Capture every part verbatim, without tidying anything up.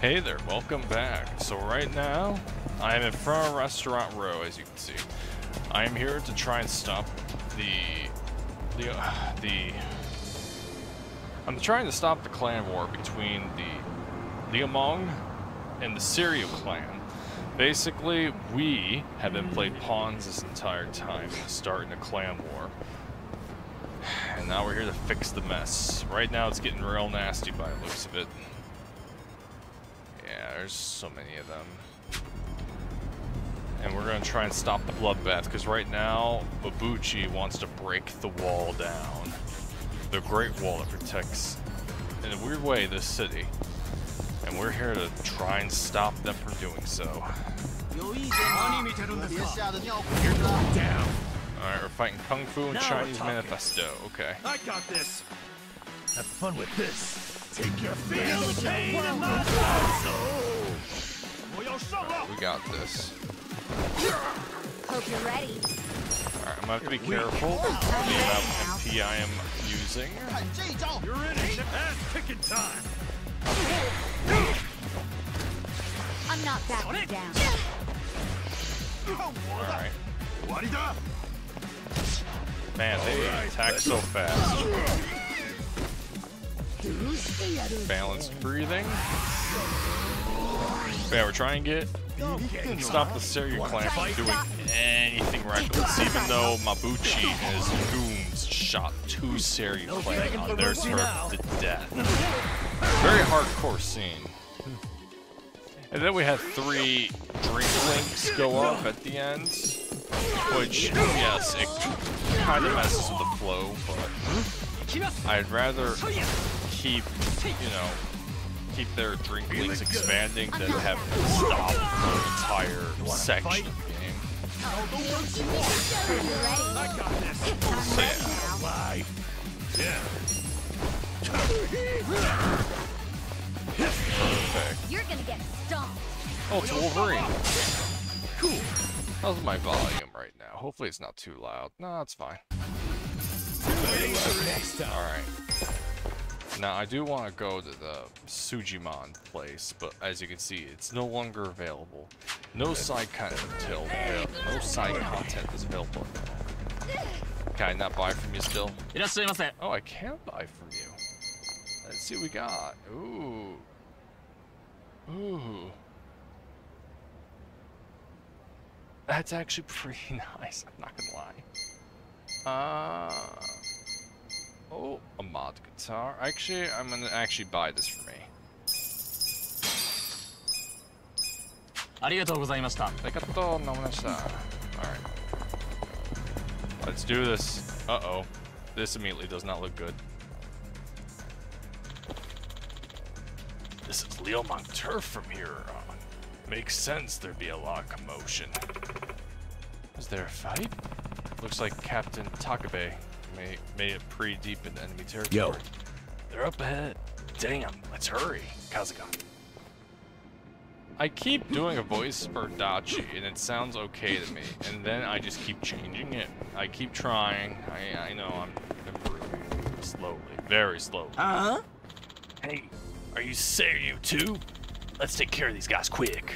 Hey there, welcome back. So right now, I am in front of Restaurant Row, as you can see. I am here to try and stop the... the... Uh, the I'm trying to stop the clan war between the Liumang and the Seiryu clan. Basically, we have been played pawns this entire time, starting a clan war. And now we're here to fix the mess. Right now it's getting real nasty by the looks of it. Yeah, there's so many of them. And we're gonna try and stop the bloodbath, because right now, Mabuchi wants to break the wall down. The great wall that protects, in a weird way, this city. And we're here to try and stop them from doing so. Alright, we're fighting Kung Fu and Chinese Manifesto. Okay. I got this. Have fun with this. Take your feet. Right, we got this. Hope you're ready. Alright, I'm gonna have to be careful with the amount of M P I am using. You're in it. Ass kicking time. I'm not backing down. Alright. Man, they attack so fast. Balanced breathing. Yeah, we're trying to get stop the Seiryu clan from doing anything reckless, even though Mabuchi and his goons shot two Seiryu clan on their turf to death. Very hardcore scene. And then we had three drink links go up at the end, which, yes, it kind of messes with the flow, but I'd rather keep, you know, keep their drink links expanding than have them stop the entire section of the game. I got this. Yeah. Perfect. You're gonna get stomped. Oh, it's Wolverine. Cool. How's my volume right now? Hopefully it's not too loud. No, it's fine. Alright. Now I do want to go to the Sujimon place, but as you can see, it's no longer available. No side content until uh, no side content is available. Can I not buy from you still? Oh, I can buy from you. Let's see what we got. Ooh. Ooh. That's actually pretty nice, I'm not gonna lie. Uh, oh, a mod guitar. Actually, I'm gonna actually buy this for me. Arigatou gozaimashita. Arigatou gozaimashita. Alright. Let's do this. Uh-oh. This immediately does not look good. This is Liumang turf from here on. Makes sense there'd be a lot of commotion. Is there a fight? Looks like Captain Takabe may, made it pretty deep in enemy territory. Yo. They're up ahead. Damn, let's hurry, Kasuga. I keep doing a voice for Dachi and it sounds okay to me. And then I just keep changing it. I keep trying. I, I know I'm improving slowly, very slowly. Uh-huh. Hey. Are you Seiryu too? Let's take care of these guys quick.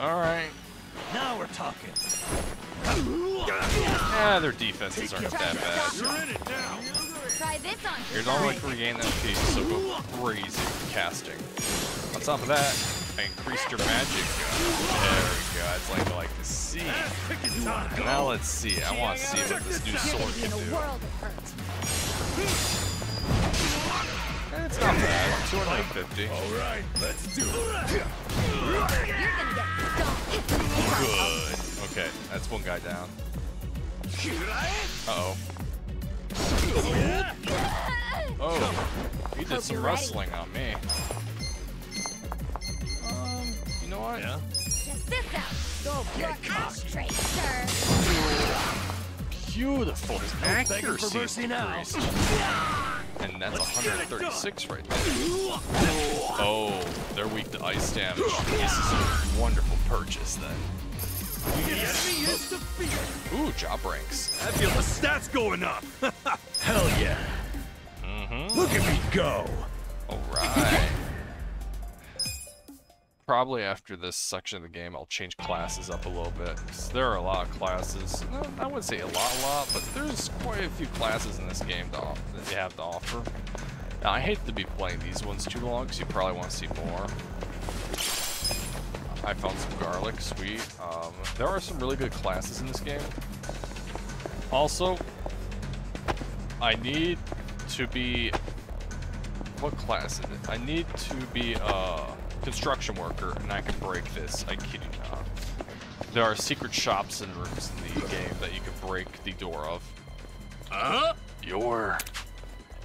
Alright. Now we're talking. Ah, their defenses aren't that bad. You're not like regain M P, so go crazy with casting. On top of that, I increased your magic. Uh, there we go. It's like I like to see. Now let's see. I want to see what this new sword can do. It's not bad. two hundred fifty. Alright, let's do it. Good. Okay, that's one guy down. Uh-oh. Oh, he did some wrestling on me. Um, you know what? Yeah. Don't get caught straight, sir. Beautiful, his accuracy is increased. And that's one hundred thirty-six right there. Oh, they're weak to ice damage. This is a wonderful purchase then. Ooh, job ranks. I feel the stats going up. Hell yeah. Mm-hmm. Mm. Look at me go! Alright. Probably after this section of the game, I'll change classes up a little bit. There are a lot of classes. No, I wouldn't say a lot, a lot, but there's quite a few classes in this game to offer, that they have to offer. Now, I hate to be playing these ones too long, because you probably want to see more. I found some garlic, sweet. Um, there are some really good classes in this game. Also, I need to be... What class is it? I need to be... Uh, construction worker, and I can break this. I kid you not. There are secret shops and rooms in the game that you can break the door of. Uh-huh. You're...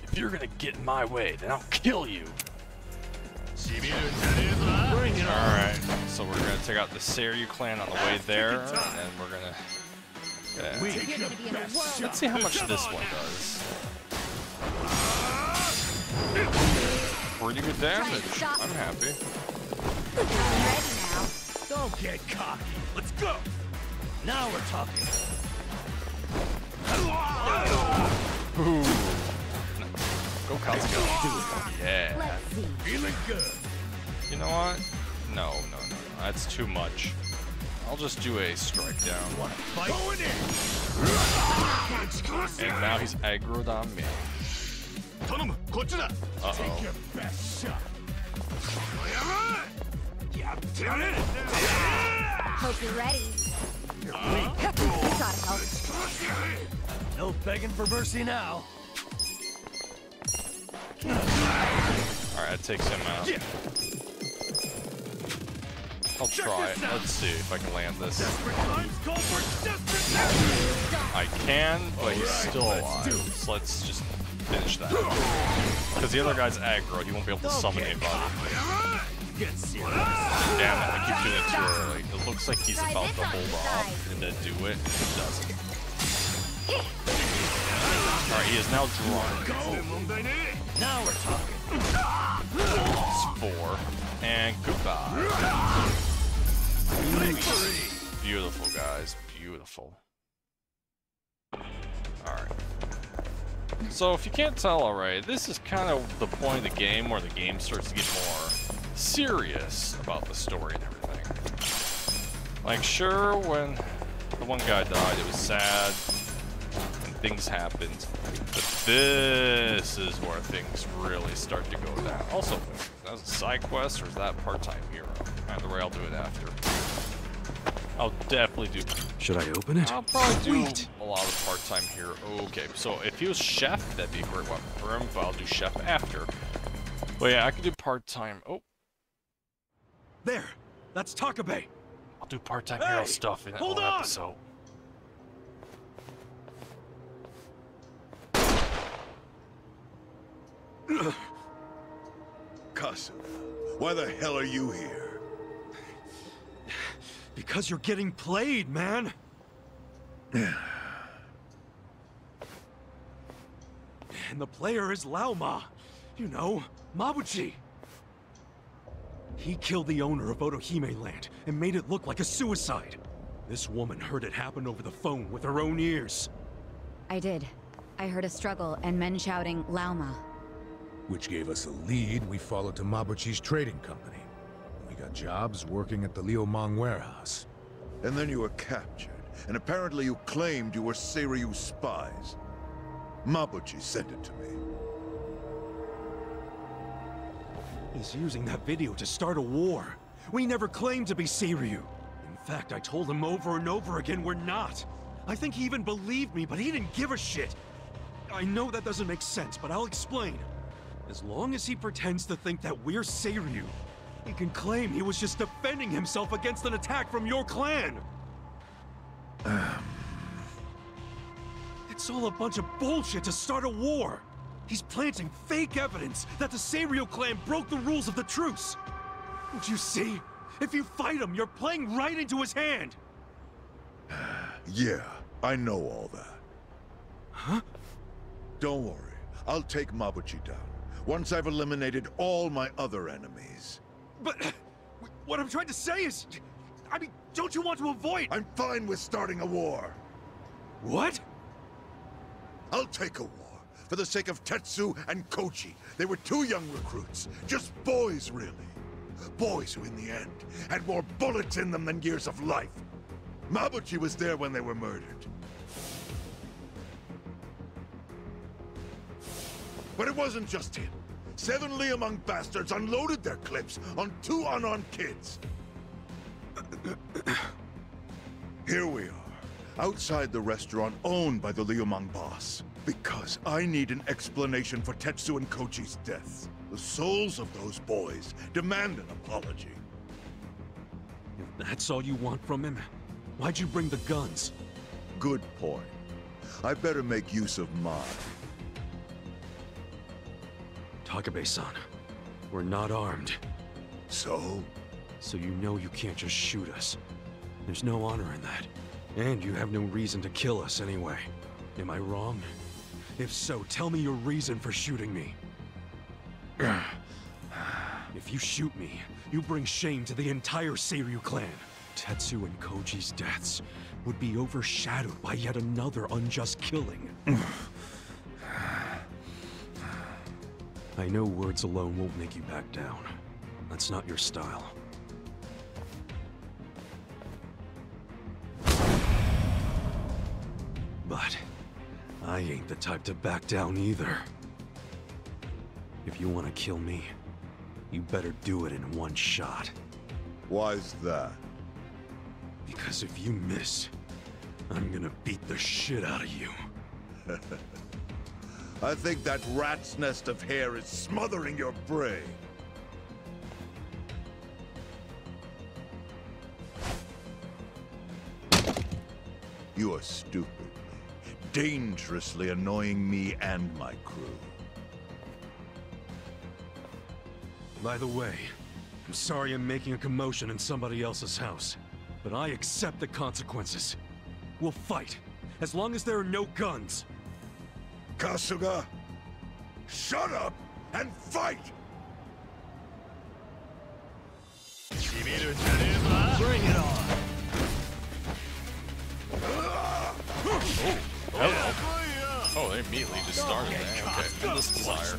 If you're gonna get in my way, then I'll kill you. Alright, so we're gonna take out the Seiryu clan on the way there, and then we're gonna... Yeah. We, let's see how much this one does. Pretty good damage. I'm happy. Don't get cocky. Let's go. Now we're talking. Ooh. Go Kasuga. Yeah. Feeling good. You know what? No, no, no. That's too much. I'll just do a strike down. And now he's aggroed on me. Uh-oh. Take your best shot. Hope you're ready. Uh-huh. No begging for mercy now. Alright, that takes him out. I'll try it. Let's see if I can land this. I can, but he's still alive. So let's just... finish that. Because the other guy's aggro, he won't be able to summon anybody. Damn it, I keep doing it too early. It looks like he's about to hold off and then do it, and he doesn't. Alright, he is now drawn. Now we're talking. Four. And goodbye. Beautiful, guys. Beautiful. Alright. So if you can't tell already, this is kind of the point of the game where the game starts to get more serious about the story and everything. Like, sure, when the one guy died, it was sad, and things happened, but this is where things really start to go down. Also, that was a side quest, or is that part-time hero? Either way, I'll do it after. I'll definitely do. Should I open it? I'll probably do Wait. a lot of part-time here. Okay, so if he was chef, that'd be a great weapon for him, but I'll do chef after. But yeah, I could do part-time. Oh. There. That's Takabe. I'll do part-time hey, hero stuff in that hold on. episode. Kasuga, why the hell are you here? Because you're getting played, man. And the player is Liumang. You know, Mabuchi. He killed the owner of Otohime Land and made it look like a suicide. This woman heard it happen over the phone with her own ears. I did. I heard a struggle and men shouting Liumang. Which gave us a lead we followed to Mabuchi's trading company. Got jobs working at the Liumang warehouse. And then you were captured, and apparently you claimed you were Seiryu's spies. Mabuchi sent it to me. He's using that video to start a war. We never claimed to be Seiryu. In fact, I told him over and over again we're not. I think he even believed me, but he didn't give a shit. I know that doesn't make sense, but I'll explain. As long as he pretends to think that we're Seiryu, he can claim he was just defending himself against an attack from your clan! It's all a bunch of bullshit to start a war! He's planting fake evidence that the Seiryu clan broke the rules of the truce! Don't you see? If you fight him, you're playing right into his hand! Yeah, I know all that. Huh? Don't worry, I'll take Mabuchi down, once I've eliminated all my other enemies. But what I'm trying to say is, I mean, don't you want to avoid? I'm fine with starting a war. What? I'll take a war, for the sake of Tetsu and Kochi. They were two young recruits, just boys really. Boys who in the end had more bullets in them than years of life. Mabuchi was there when they were murdered. But it wasn't just him. Seven Liumang bastards unloaded their clips on two unarmed kids. Here we are, outside the restaurant owned by the Liumang boss, because I need an explanation for Tetsu and Kochi's deaths. The souls of those boys demand an apology. If that's all you want from him, why'd you bring the guns? Good point. I better make use of mine. Takabe-san, we're not armed. So? So you know you can't just shoot us. There's no honor in that. And you have no reason to kill us anyway. Am I wrong? If so, tell me your reason for shooting me. If you shoot me, you bring shame to the entire Seiryu clan. Tetsu and Koji's deaths would be overshadowed by yet another unjust killing. I know words alone won't make you back down. That's not your style. But I ain't the type to back down either. If you want to kill me, you better do it in one shot. Why's that? Because if you miss, I'm gonna beat the shit out of you. I think that rat's nest of hair is smothering your brain. You are stupidly, dangerously annoying me and my crew. By the way, I'm sorry I'm making a commotion in somebody else's house, but I accept the consequences. We'll fight, as long as there are no guns. Kasuga, shut up and fight! Bring it on! Oh, hello. Oh, they immediately just started that. Okay, endless desire.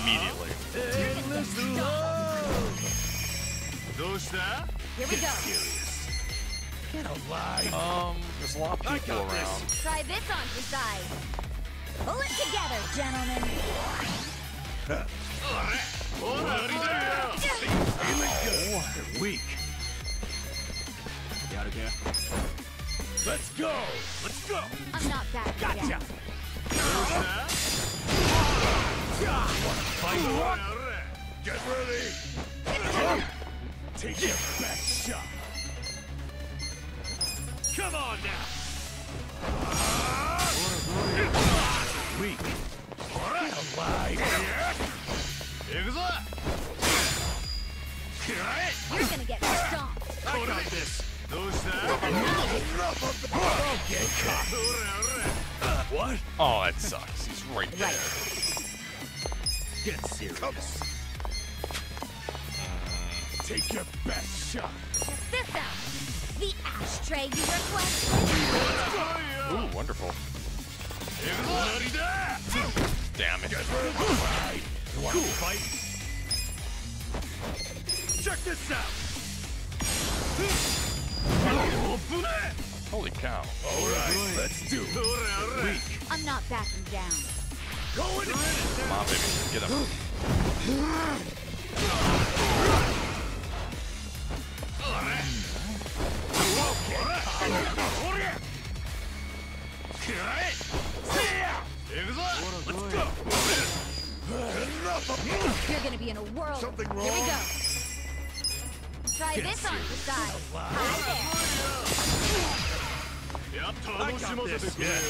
Immediately. Endless love! Here we go. Get alive. Um, there's a lot of people around. Try this on your side. Pull it together, gentlemen. Oh, they're weak. Get out of here. Let's go! Let's go! I'm not back yet. Gotcha! Yet. Get ready! Get Take your best shot! Come on now! Weak! Alive! You're gonna get stomped! Hold on this! What? Oh, that sucks. He's right there. Get serious. Take your best shot. Check this out. The ashtray you requested. Ooh, wonderful. Damn it. You want to fight? Check this out. Holy cow. Alright, let's do it. Weak. I'm not backing down. Go in. Come on, baby. Get him. Let's go. You're gonna be in a whirl. Something wrong. Here we go. Try Get this serious. On the side. Hi there. Yep, I got this. Yeah.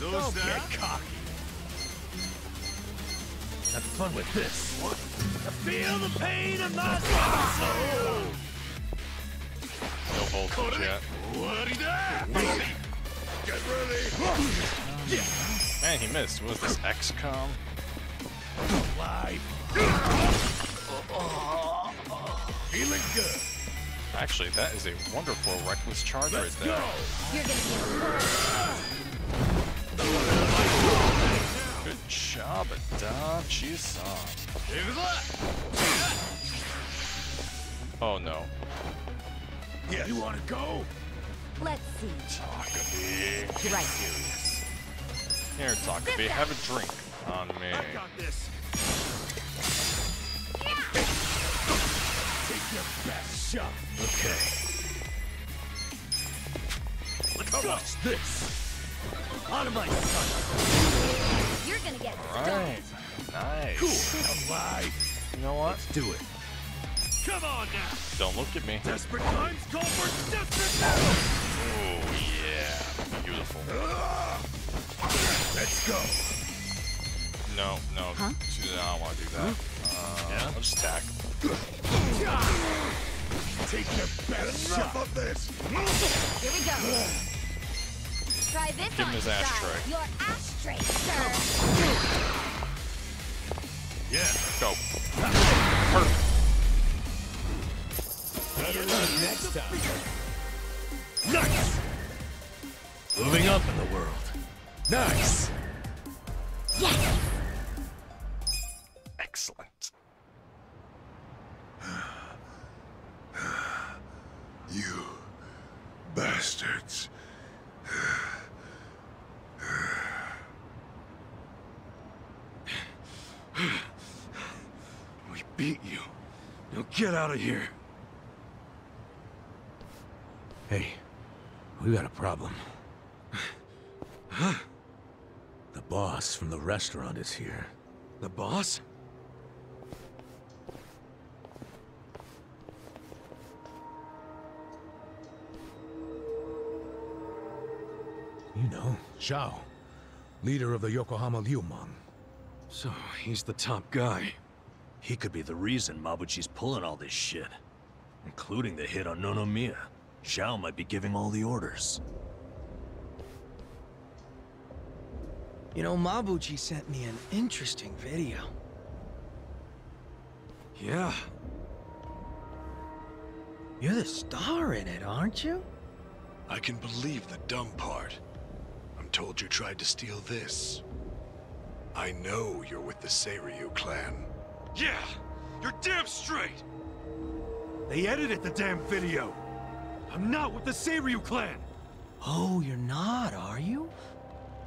Don't get cocky. Have fun with this. What? Feel the pain of my soul. No voltage yet. Get ready. Man, he missed. What was this, X COM? Alive. Feeling good. Actually, that is a wonderful reckless charge right there. You're gonna Good job, Adachi-san. Oh no. Yes. You wanna go? Let's see. Takabe. Right. Serious. Here, Takabe, have a drink on me. I got this. Take your best shot. Okay. Let's go. Watch this. Out of my sight. You're gonna get All right. Done. Nice. Cool. Alive. You know what? Let's do it. Come on now! Don't look at me. Desperate times call for desperate battle! Oh yeah. Beautiful. Uh, Let's go. No, no. Huh? I don't want to do that. Huh? Uh, yeah? I'll just attack. Take your best shot. Enough of this. Here we go. Try this Give him his ashtray. Your ashtray, sir. Yeah. Go. Perfect. Next time. Nice! Moving up in the world. Nice! Yes! Excellent. You bastards. We beat you. Now get out of here. Hey, we got a problem. Huh? The boss from the restaurant is here. The boss? You know, Zhao, leader of the Yokohama Liumang. So, he's the top guy. He could be the reason Mabuchi's pulling all this shit, including the hit on Nonomiya. Zhao might be giving all the orders. You know, Mabuchi sent me an interesting video. Yeah. You're the star in it, aren't you? I can believe the dumb part. I'm told you tried to steal this. I know you're with the Seiryu clan. Yeah! You're damn straight! They edited the damn video! I'm not with the Seiryu clan! Oh, you're not, are you?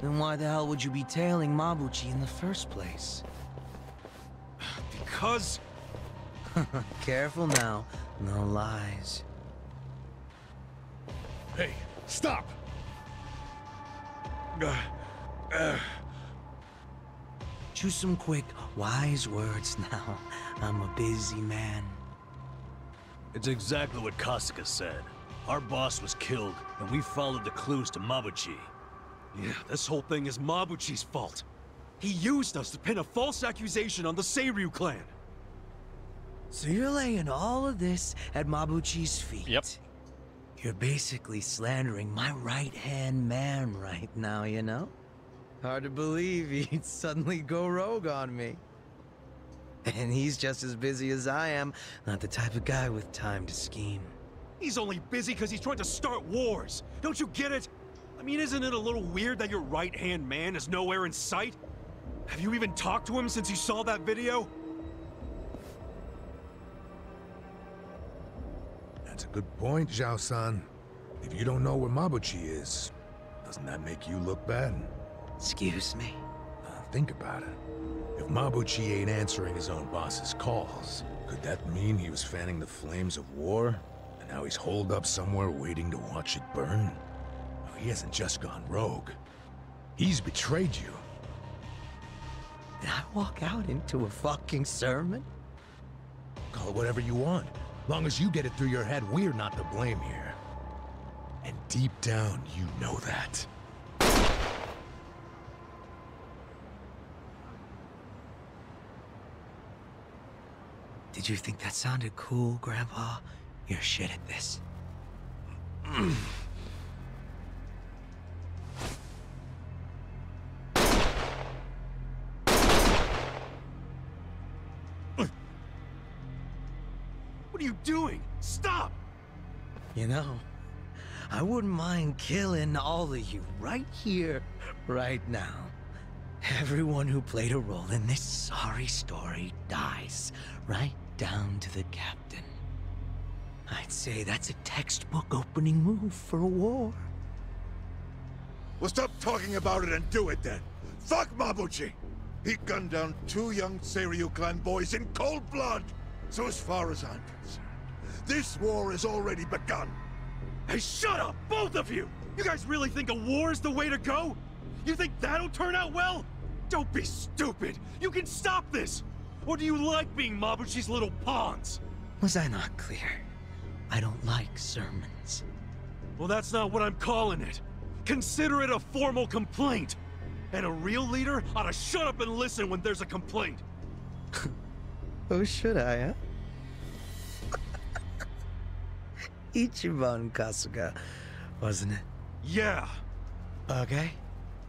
Then why the hell would you be tailing Mabuchi in the first place? Because... Careful now. No lies. Hey, stop! Uh, uh... Choose some quick, wise words now. I'm a busy man. It's exactly what Kasuga said. Our boss was killed, and we followed the clues to Mabuchi. Yeah, this whole thing is Mabuchi's fault. He used us to pin a false accusation on the Seiryu clan. So you're laying all of this at Mabuchi's feet? Yep. You're basically slandering my right-hand man right now, you know? Hard to believe he'd suddenly go rogue on me. And he's just as busy as I am, not the type of guy with time to scheme. He's only busy because he's trying to start wars. Don't you get it? I mean, isn't it a little weird that your right-hand man is nowhere in sight? Have you even talked to him since you saw that video? That's a good point, Zhao-san. If you don't know where Mabuchi is, doesn't that make you look bad? Excuse me? Uh, think about it. If Mabuchi ain't answering his own boss's calls, could that mean he was fanning the flames of war? Now he's holed up somewhere waiting to watch it burn? Oh, he hasn't just gone rogue. He's betrayed you. Did I walk out into a fucking sermon? Call it whatever you want. Long as you get it through your head, we're not to blame here. And deep down, you know that. Did you think that sounded cool, Grandpa? You're shit at this. What are you doing? Stop! You know, I wouldn't mind killing all of you right here, right now. Everyone who played a role in this sorry story dies, right down to the captain. I'd say that's a textbook opening move for a war. Well, stop talking about it and do it then. Fuck Mabuchi! He gunned down two young Seiryu clan boys in cold blood. So as far as I'm concerned, this war has already begun. Hey, shut up, both of you! You guys really think a war is the way to go? You think that'll turn out well? Don't be stupid! You can stop this! Or do you like being Mabuchi's little pawns? Was I not clear? I don't like sermons. Well, that's not what I'm calling it. Consider it a formal complaint. And a real leader ought to shut up and listen when there's a complaint. Oh, should I, huh? Ichiban Kasuga, wasn't it? Yeah. Okay.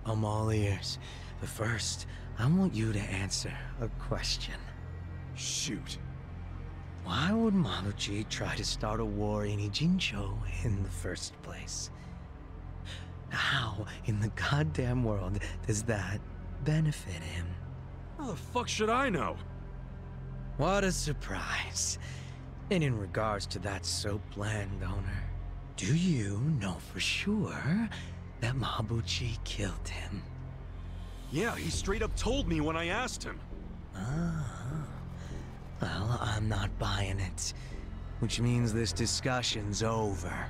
I'm all ears. But first, I want you to answer a question. Shoot. Why would Mabuchi try to start a war in Ijincho in the first place? How in the goddamn world does that benefit him? How the fuck should I know? What a surprise. And in regards to that soap landowner, do you know for sure that Mabuchi killed him? Yeah, he straight up told me when I asked him. Ah, well, I'm not buying it, which means this discussion's over.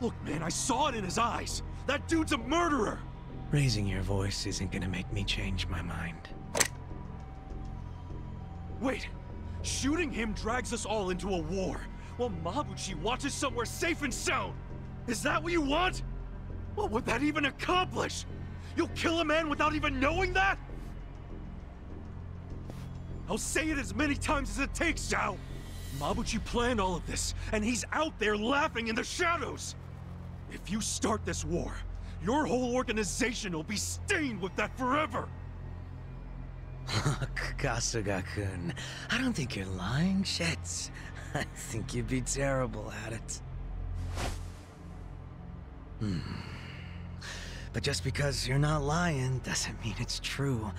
Look, man, I saw it in his eyes. That dude's a murderer. Raising your voice isn't gonna make me change my mind. Wait, shooting him drags us all into a war, while Mabuchi watches somewhere safe and sound. Is that what you want? What would that even accomplish? You'll kill a man without even knowing that? I'll say it as many times as it takes, Zhao. Mabuchi planned all of this, and he's out there laughing in the shadows. If you start this war, your whole organization will be stained with that forever. Look, Kasuga-kun, I don't think you're lying, shit. I think you'd be terrible at it. Hmm. But just because you're not lying doesn't mean it's true.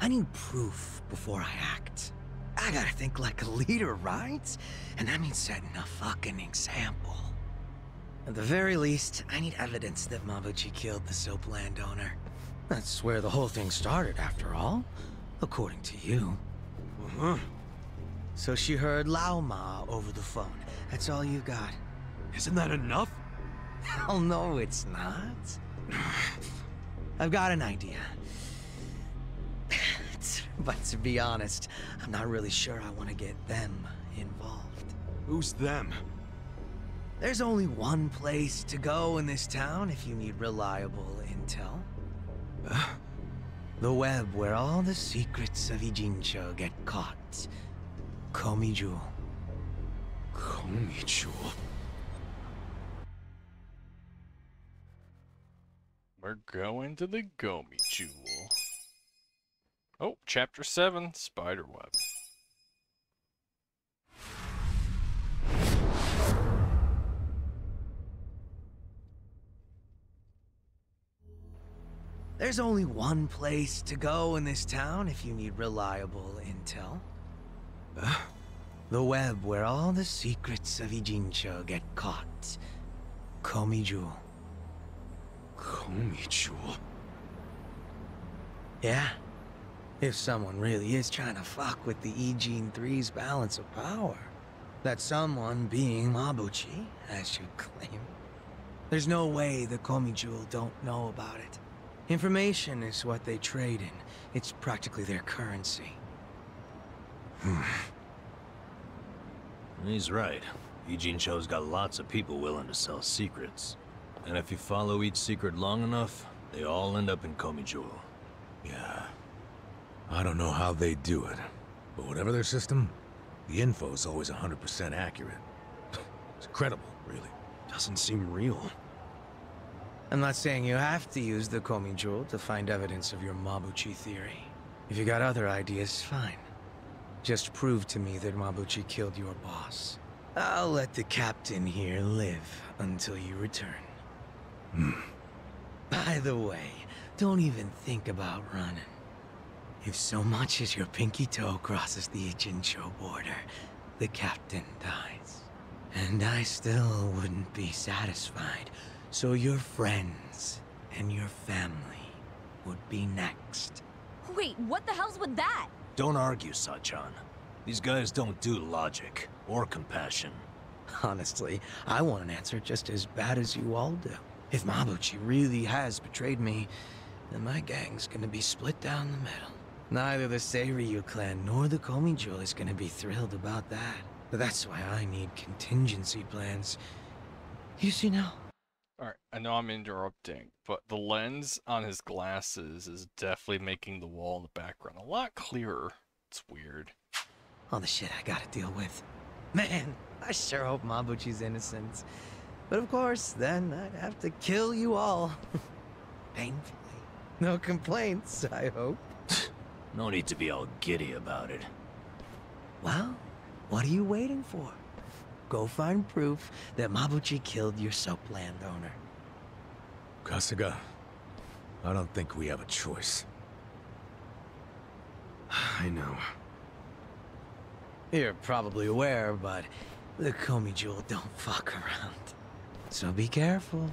I need proof before I act. I gotta think like a leader, right? And that means setting a fucking example. At the very least, I need evidence that Mabuchi killed the soap landowner. That's where the whole thing started, after all. According to you. Uh-huh. So she heard Laoma over the phone. That's all you got. Isn't that enough? Hell no, it's not. I've got an idea. But to be honest, I'm not really sure I want to get them involved. Who's them? There's only one place to go in this town if you need reliable intel. Uh. The web where all the secrets of Ijincho get caught. Komiju. Komiju. We're going to the Komiju. Oh, chapter seven, Spiderweb. There's only one place to go in this town if you need reliable intel. Uh, the web where all the secrets of Ijincho get caught. Komiju. Komiju? Yeah. If someone really is trying to fuck with the Ijin three's balance of power. That someone being Mabuchi, as you claim. There's no way the Komiju don't know about it. Information is what they trade in. It's practically their currency. Hmm. He's right. Ijincho's got lots of people willing to sell secrets. And if you follow each secret long enough, they all end up in Komiju. Yeah. I don't know how they do it. But whatever their system, the info's always one hundred percent accurate. It's credible, really. Doesn't seem real. I'm not saying you have to use the Komiju to find evidence of your Mabuchi theory. If you got other ideas, fine. Just prove to me that Mabuchi killed your boss. I'll let the captain here live until you return. Hmm. By the way, don't even think about running. If so much as your pinky toe crosses the Ijincho border, the captain dies. And I still wouldn't be satisfied, so your friends and your family would be next. Wait, what the hell's with that? Don't argue, Sachan. These guys don't do logic or compassion. Honestly, I want an answer just as bad as you all do. If Mabuchi really has betrayed me, then my gang's gonna be split down the middle. Neither the Seiryu clan nor the Komiju is gonna be thrilled about that. But that's why I need contingency plans. You see now? Alright, I know I'm interrupting, but the lens on his glasses is definitely making the wall in the background a lot clearer. It's weird. All the shit I gotta deal with. Man, I sure hope Mabuchi's innocent. But of course, then I'd have to kill you all. Painfully. No complaints, I hope. No need to be all giddy about it. Well, what are you waiting for? Go find proof that Mabuchi killed your soap landowner. Kasuga, I don't think we have a choice. I know. You're probably aware, but the Komiju don't fuck around. So be careful.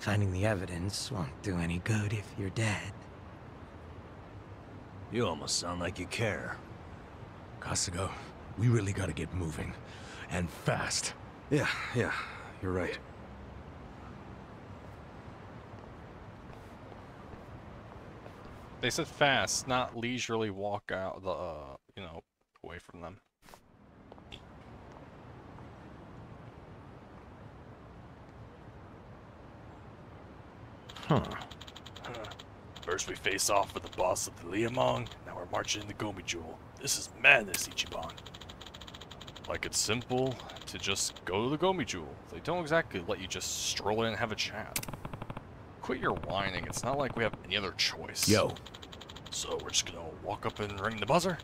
Finding the evidence won't do any good if you're dead. You almost sound like you care. Kasuga, we really gotta get moving. And fast. Yeah, yeah, you're right. They said fast, not leisurely walk out the, uh, you know, away from them. Huh. First we face off with the boss of the Liumang, now we're marching into Komiju. This is madness, Ichiban. Like, it's simple to just go to the Komiju. They don't exactly let you just stroll in and have a chat. Quit your whining. It's not like we have any other choice. Yo. So we're just gonna walk up and ring the buzzer?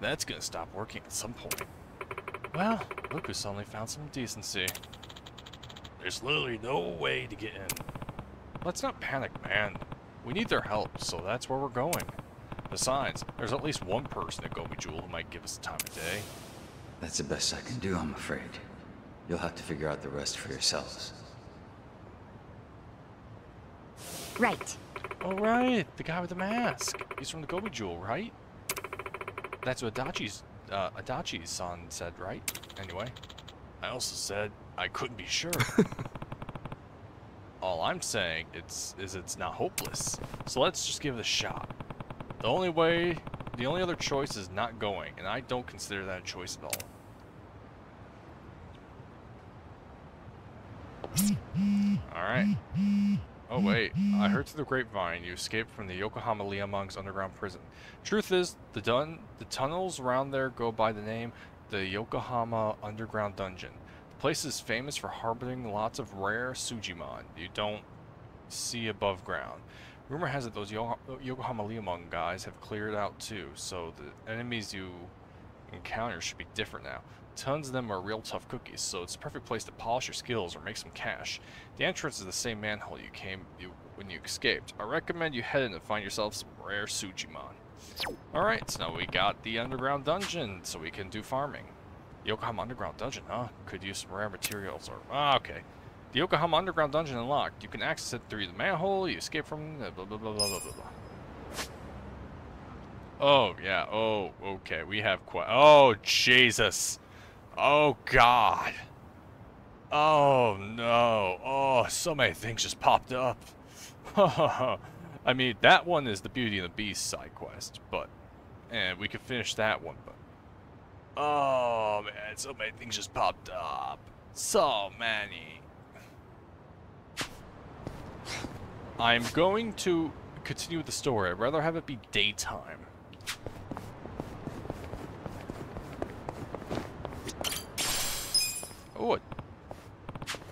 That's gonna stop working at some point. Well, look who suddenly found some decency. There's literally no way to get in. Let's not panic, man. We need their help, so that's where we're going. Besides, there's at least one person at Komiju who might give us the time of day. That's the best I can do, I'm afraid. You'll have to figure out the rest for yourselves. Right. All right, the guy with the mask. He's from the Komiju, right? That's what Adachi's, uh, Adachi's son said, right? Anyway, I also said I couldn't be sure. All I'm saying it's is it's not hopeless. So let's just give it a shot. The only way, the only other choice is not going, and I don't consider that a choice at all. Alright. Oh wait, I heard through the grapevine you escaped from the Yokohama Liumang's underground prison. Truth is, the dun the tunnels around there go by the name the Yokohama Underground Dungeon. The place is famous for harboring lots of rare Sujimon you don't see above ground. Rumor has it those Yo Yokohama Liumang guys have cleared out too, so the enemies you encounter should be different now. Tons of them are real tough cookies, so it's a perfect place to polish your skills or make some cash. The entrance is the same manhole you came you, when you escaped. I recommend you head in and find yourself some rare Sujimon. Alright, so now we got the underground dungeon, so we can do farming. Yokohama Underground Dungeon, huh? Could use some rare materials or... Ah, okay. The Yokohama Underground Dungeon unlocked. You can access it through the manhole, you escape from... blah blah blah blah blah blah blah. Oh, yeah. Oh, okay. We have quite... Oh, Jesus. Oh, God. Oh, no. Oh, so many things just popped up. I mean, that one is the Beauty and the Beast side quest, but... And we can finish that one, but... Oh, man. So many things just popped up. So many. I'm going to continue with the story. I'd rather have it be daytime. Oh, a,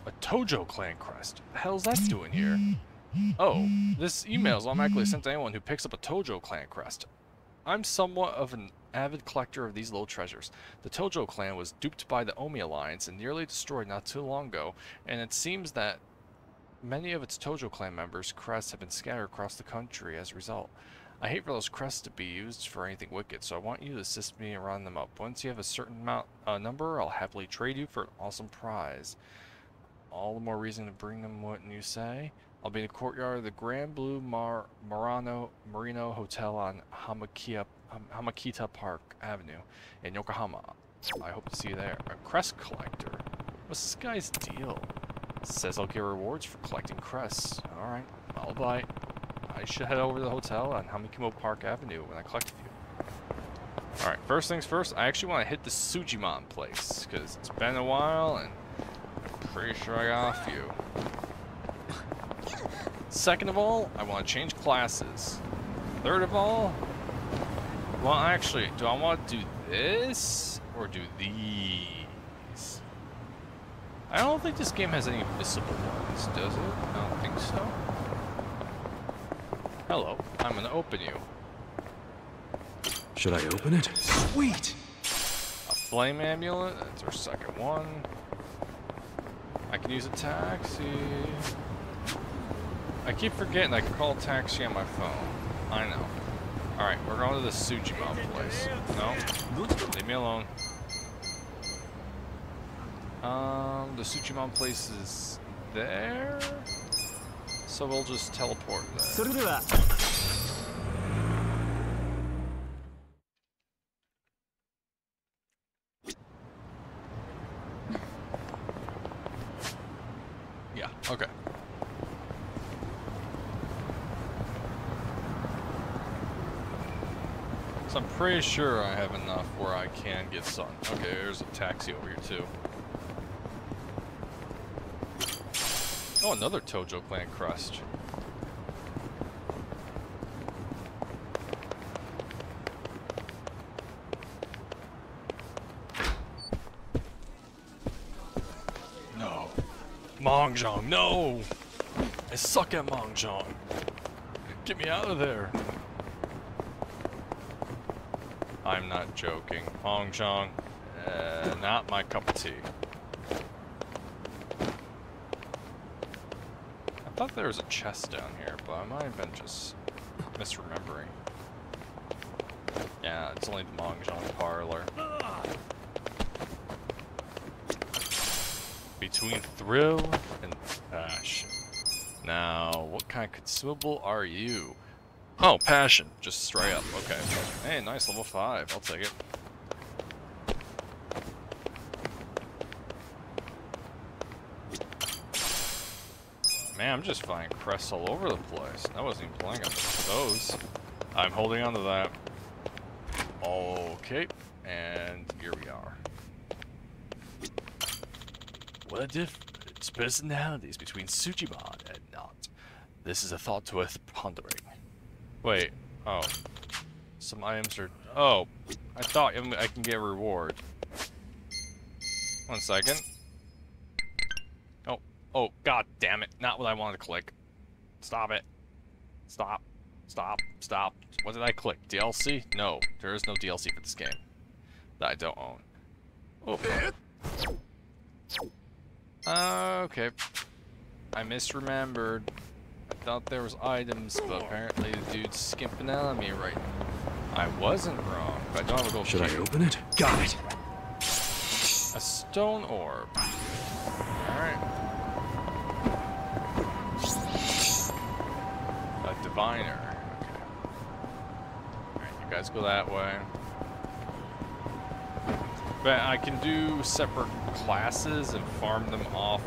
a Tojo clan crest. What the hell's that doing here? Oh, this email is automatically sent to anyone who picks up a Tojo clan crest. I'm somewhat of an avid collector of these little treasures. The Tojo clan was duped by the Omi Alliance and nearly destroyed not too long ago, and it seems that many of its Tojo clan members' crests have been scattered across the country as a result. I hate for those crests to be used for anything wicked, so I want you to assist me and round them up. Once you have a certain amount, uh, number, I'll happily trade you for an awesome prize. All the more reason to bring them, wouldn't you say? I'll be in the courtyard of the Grand Blue Mar Murano Marino Hotel on Hamakia, um, Hamakita Park Avenue in Yokohama. I hope to see you there. A crest collector? What's this guy's deal? Says I'll get rewards for collecting crests. Alright, I'll buy. I should head over to the hotel on Hamikimo Park Avenue when I collect you. Alright, first things first, I actually want to hit the Sujimon place, because it's been a while and I'm pretty sure I got a few. Second of all, I want to change classes. Third of all, well, actually, do I want to do this or do these? I don't think this game has any visible ones, does it? I don't think so. Hello, I'm gonna open you. Should I open it? Sweet! A flame amulet, that's our second one. I can use a taxi. I keep forgetting I can call a taxi on my phone. I know. Alright, we're going to the Sujimon place. No, leave me alone. Um, the Sujimon place is there? So we'll just teleport there. Yeah, okay. So I'm pretty sure I have enough where I can get sun. Okay, there's a taxi over here too. Oh, another Tojo clan crust. No. Mahjong, no! I suck at Mahjong. Get me out of there. I'm not joking. Mahjong, uh, not my cup of tea. I thought there was a chest down here, but I might have been just misremembering. Yeah, it's only the Mahjong parlor. Between thrill and passion. Now, what kind of consumable are you? Oh, passion. Just straight up. Okay. Hey, nice level five. I'll take it. Man, I'm just finding crests all over the place. I wasn't even playing on those. I'm holding on to that. Okay, and here we are. What a difference personalities between Sujimon and not. This is a thought worth pondering. Wait, oh. Some items are... Oh, I thought I can get a reward. One second. Oh, god damn it. Not what I wanted to click. Stop it. Stop. Stop. Stop. What did I click? D L C? No. There is no D L C for this game that I don't own. Oh. Okay. I misremembered. I thought there was items, but apparently the dude's skimping out on me right now. I wasn't wrong, but I don't have a gold. Should I open it? Got it. A stone orb. Alright. Diviner. Okay. Alright, you guys go that way. But I can do separate classes and farm them off,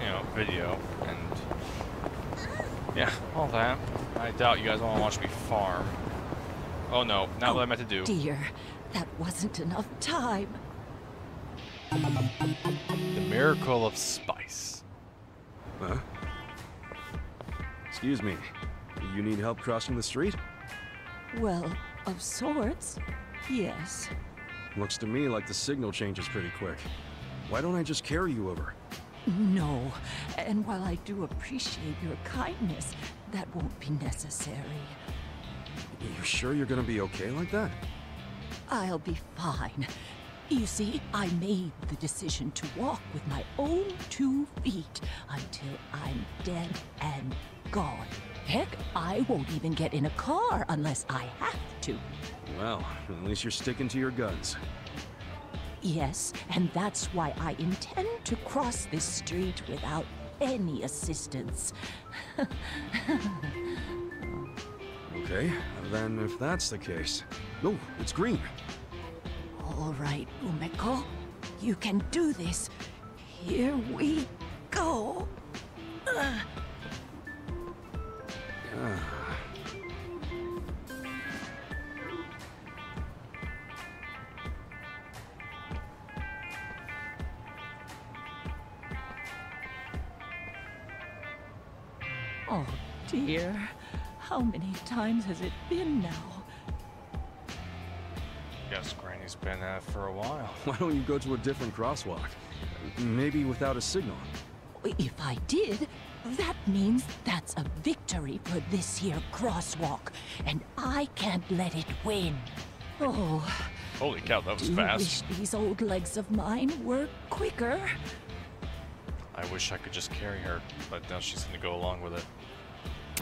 you know, video and yeah, all that. I doubt you guys want to watch me farm. Oh no, not oh, what I meant to do. Dear, that wasn't enough time. The miracle of spice. Huh? Excuse me. You need help crossing the street? Well, of sorts, yes. Looks to me like the signal changes pretty quick. Why don't I just carry you over? No, and while I do appreciate your kindness, that won't be necessary. You sure you're gonna be okay like that? I'll be fine. You see, I made the decision to walk with my own two feet until I'm dead and gone. Heck, I won't even get in a car unless I have to. Well, at least you're sticking to your guns. Yes, and that's why I intend to cross this street without any assistance. Okay, then if that's the case... No, it's green. All right, Umeko. You can do this. Here we go. Uh. Uh. Oh dear. How many times has it been now? Guess Granny's been at it for a while. Why don't you go to a different crosswalk? Maybe without a signal. If I did, that means that's a victory for this here crosswalk, and I can't let it win. Oh. Holy cow, that was fast. I wish these old legs of mine were quicker. I wish I could just carry her, but now she's gonna go along with it.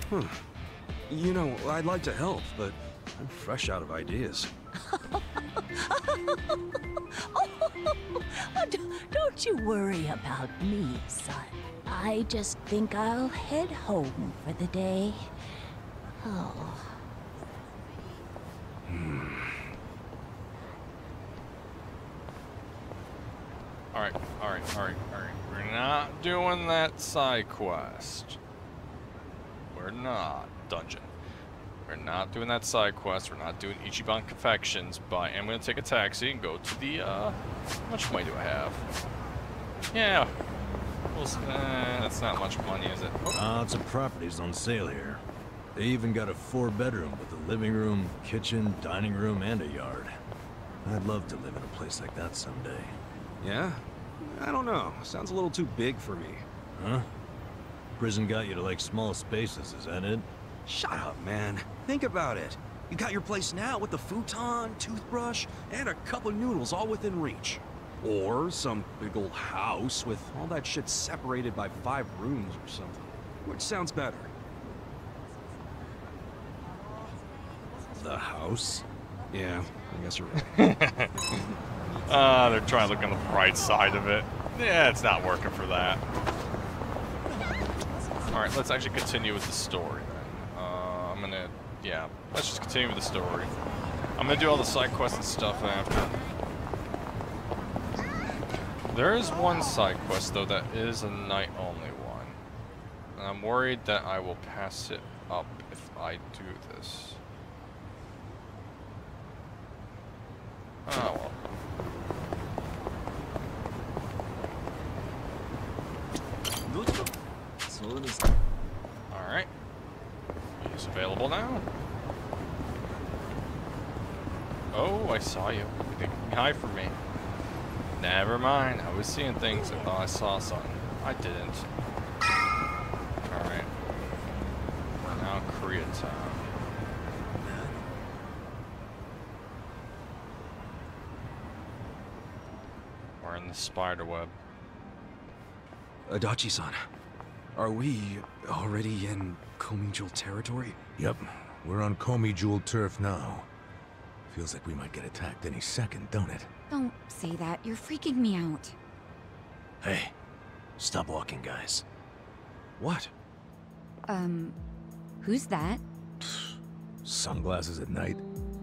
Hmm. You know, I'd like to help, but I'm fresh out of ideas. Oh, don't you worry about me, son. I just think I'll head home for the day. Oh. Hmm. All right, all right, all right, all right. We're not doing that side quest. We're not. Dungeon. We're not doing that side quest. We're not doing Ichiban Confections, but I am going to take a taxi and go to the, uh... how much money do I have? Yeah. We'll, uh, that's not much money, is it? Lots of properties on sale here. They even got a four-bedroom with a living room, kitchen, dining room, and a yard. I'd love to live in a place like that someday. Yeah? I don't know. Sounds a little too big for me. Huh? Prison got you to like small spaces, is that it? Shut up, man. Think about it. You got your place now with the futon, toothbrush, and a cup of noodles all within reach. Or some big old house with all that shit separated by five rooms or something. Which sounds better? The house? Yeah, I guess you're right. Ah, uh, they're trying to look on the bright side of it. Yeah, it's not working for that. Alright, let's actually continue with the story. I'm gonna, yeah, let's just continue with the story. I'm gonna do all the side quests and stuff after. There is one side quest, though, that is a night-only one. And I'm worried that I will pass it up if I do this. Oh, well. Alright. Is available now. Oh, I saw you. You're thinking hi for me. Never mind. I was seeing things and thought I saw something. I didn't. Alright. We're now Koreatown. We're in the spider web. Adachi-san, are we already in Komiju territory? Yep. We're on Komiju turf now. Feels like we might get attacked any second, don't it? Don't say that. You're freaking me out. Hey. Stop walking, guys. What? Um, who's that? Sunglasses at night?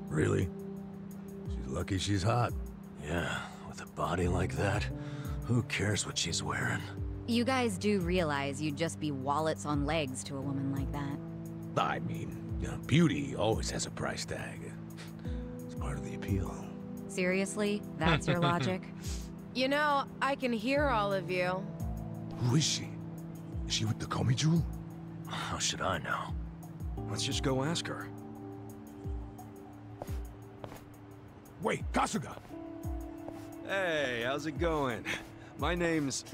Really? She's lucky she's hot. Yeah, with a body like that, who cares what she's wearing? You guys do realize you'd just be wallets on legs to a woman like that. I mean, you know, beauty always has a price tag. It's part of the appeal. Seriously? That's your logic? You know, I can hear all of you. Who is she? Is she with the Komiju? How should I know? Let's just go ask her. Wait, Kasuga! Hey, how's it going? My name's...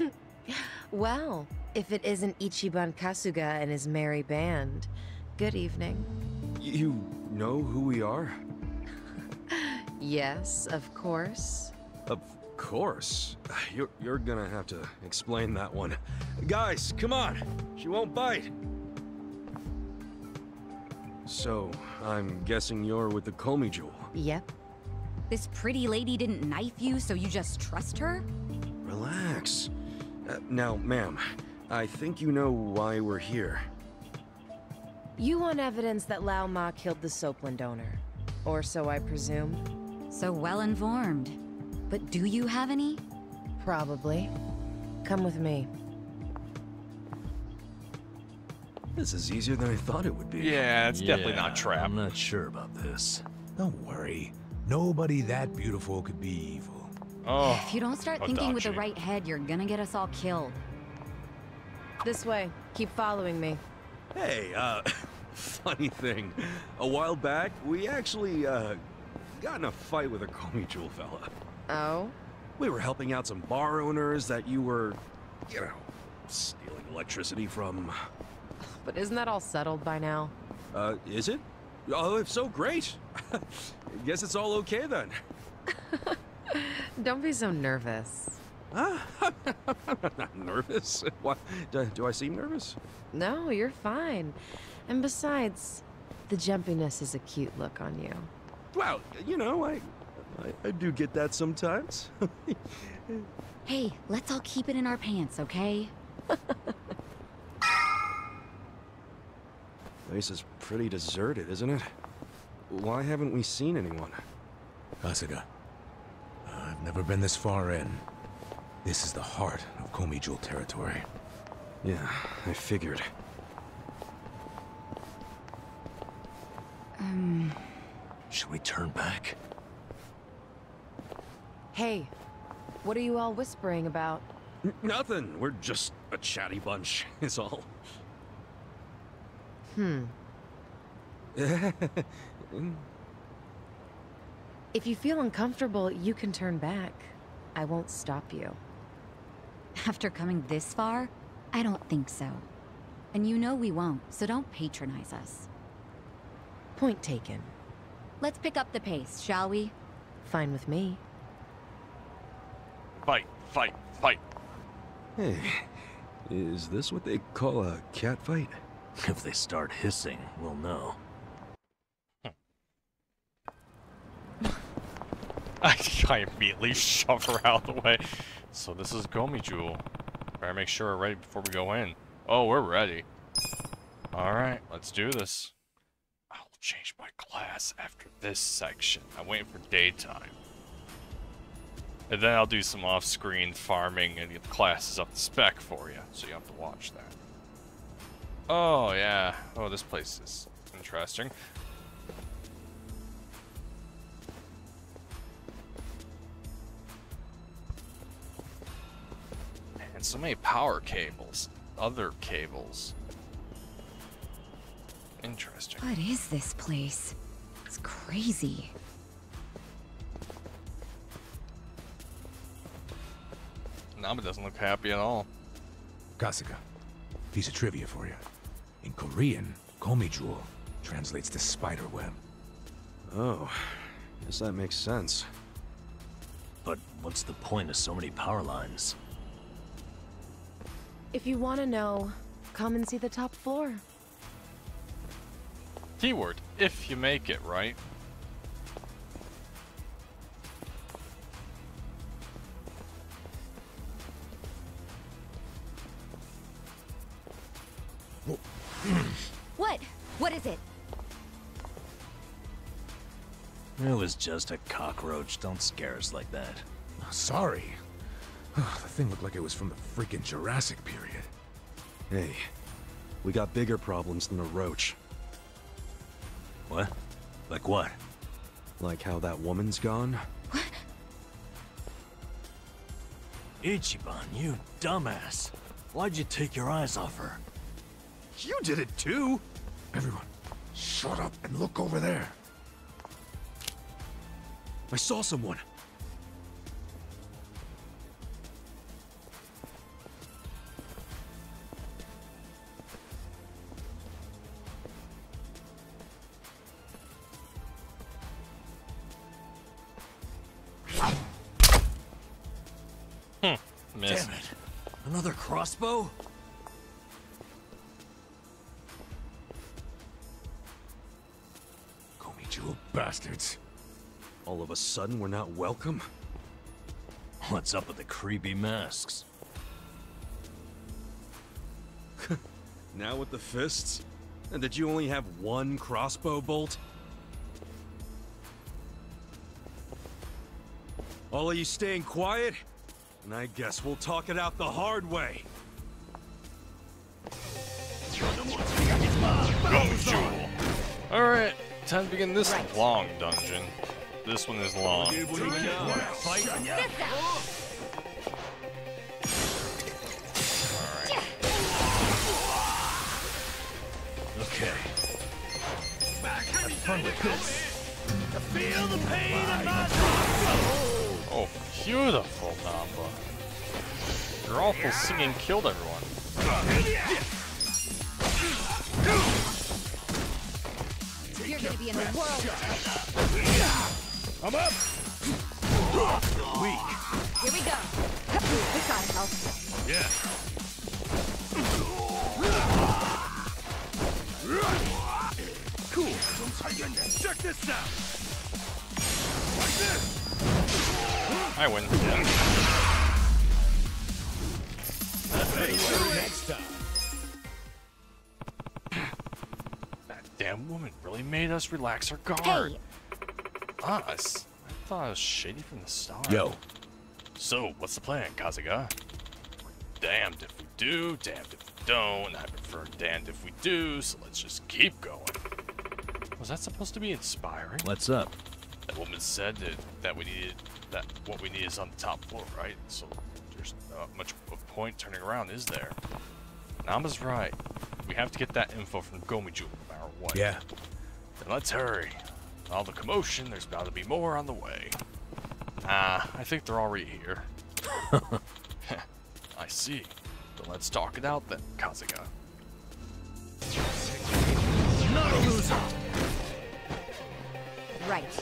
Well, if it isn't Ichiban Kasuga and his merry band. Good evening. You know who we are? Yes, of course. Of course? You're, you're gonna have to explain that one. Guys, come on! She won't bite! So, I'm guessing you're with the Komiju. Yep. This pretty lady didn't knife you, so you just trust her? Relax. Uh, now, ma'am, I think you know why we're here. You want evidence that Lao Ma killed the Soapland owner. Or so I presume. So well informed. But do you have any? Probably. Come with me. This is easier than I thought it would be. Yeah, it's yeah, definitely not trap. I'm not sure about this. Don't worry. Nobody that beautiful could be evil. Oh. If you don't start Adachi. thinking with the right head, you're gonna get us all killed. This way. Keep following me. Hey, uh, funny thing. A while back, we actually, uh, got in a fight with a Komiju fella. Oh? We were helping out some bar owners that you were, you know, stealing electricity from. But isn't that all settled by now? Uh, is it? Oh, if so, great. Guess it's all okay then. Don't be so nervous. Huh? I'm not nervous. What? Do, do I seem nervous? No, you're fine. And besides, the jumpiness is a cute look on you. Well, you know, I, I, I do get that sometimes. Hey, let's all keep it in our pants, okay? Place is pretty deserted, isn't it? Why haven't we seen anyone? Kasuga, I've never been this far in. This is the heart of Komiju territory. Yeah, I figured. Um... Should we turn back? Hey, what are you all whispering about? N- nothing. We're just a chatty bunch, is all. Hmm. If you feel uncomfortable, you can turn back. I won't stop you. After coming this far? I don't think so. And you know we won't, so don't patronize us. Point taken. Let's pick up the pace, shall we? Fine with me. Fight, fight, fight. Hey, is this what they call a cat fight? If they start hissing, we'll know. I, I immediately shove her out of the way. So this is Komiju. Better make sure we're ready before we go in. Oh, we're ready. Alright, let's do this. I'll change my class after this section. I'm waiting for daytime. And then I'll do some off-screen farming and get the classes up to spec for you. So you have to watch that. Oh, yeah. Oh, this place is interesting. And so many power cables. Other cables. Interesting. What is this place? It's crazy. Namba doesn't look happy at all. Kasuga, piece of trivia for you. In Korean, Komiju translates to spider web. Oh, guess that makes sense. But what's the point of so many power lines? If you want to know, come and see the top floor. Keyword, if you make it, right? What? What is it? It was just a cockroach. Don't scare us like that. Oh, sorry. Oh, the thing looked like it was from the freaking Jurassic period. Hey, we got bigger problems than a roach. What? Like what? Like how that woman's gone? What? Ichiban, you dumbass. Why'd you take your eyes off her? You did it too! Everyone, shut up and look over there. I saw someone. miss. Damn it. Another crossbow? Komiju bastards. All of a sudden we're not welcome? What's up with the creepy masks? Now with the fists? And did you only have one crossbow bolt? All of you staying quiet? And I guess we'll talk it out the hard way. Alright, time to begin this right. long dungeon. This one is long. Okay. Have fun with this. Feel the pain of my soul. Oh, beautiful, Nanba. Your awful singing killed everyone. You're gonna be in the world. I'm up. Weak. Here we go. We gotta help. Yeah. Cool. Check this out. Like this. I win. Yeah. Hey, do it. Next time. That damn woman really made us relax our guard. Hey. Us? I thought it was shady from the start. Yo. So, what's the plan, Kasuga? Damned if we do, damned if we don't. I prefer damned if we do, so let's just keep going. Was that supposed to be inspiring? What's up? That woman said that, that we needed that what we need is on the top floor, right? So there's not much of a point turning around, is there? Nama's right. We have to get that info from Komiju, no matter what. Yeah. Then let's hurry. All the commotion, there's bound to be more on the way. Ah, I think they're already here. I see. Then let's talk it out then, Kasuga. Not a loser. Right.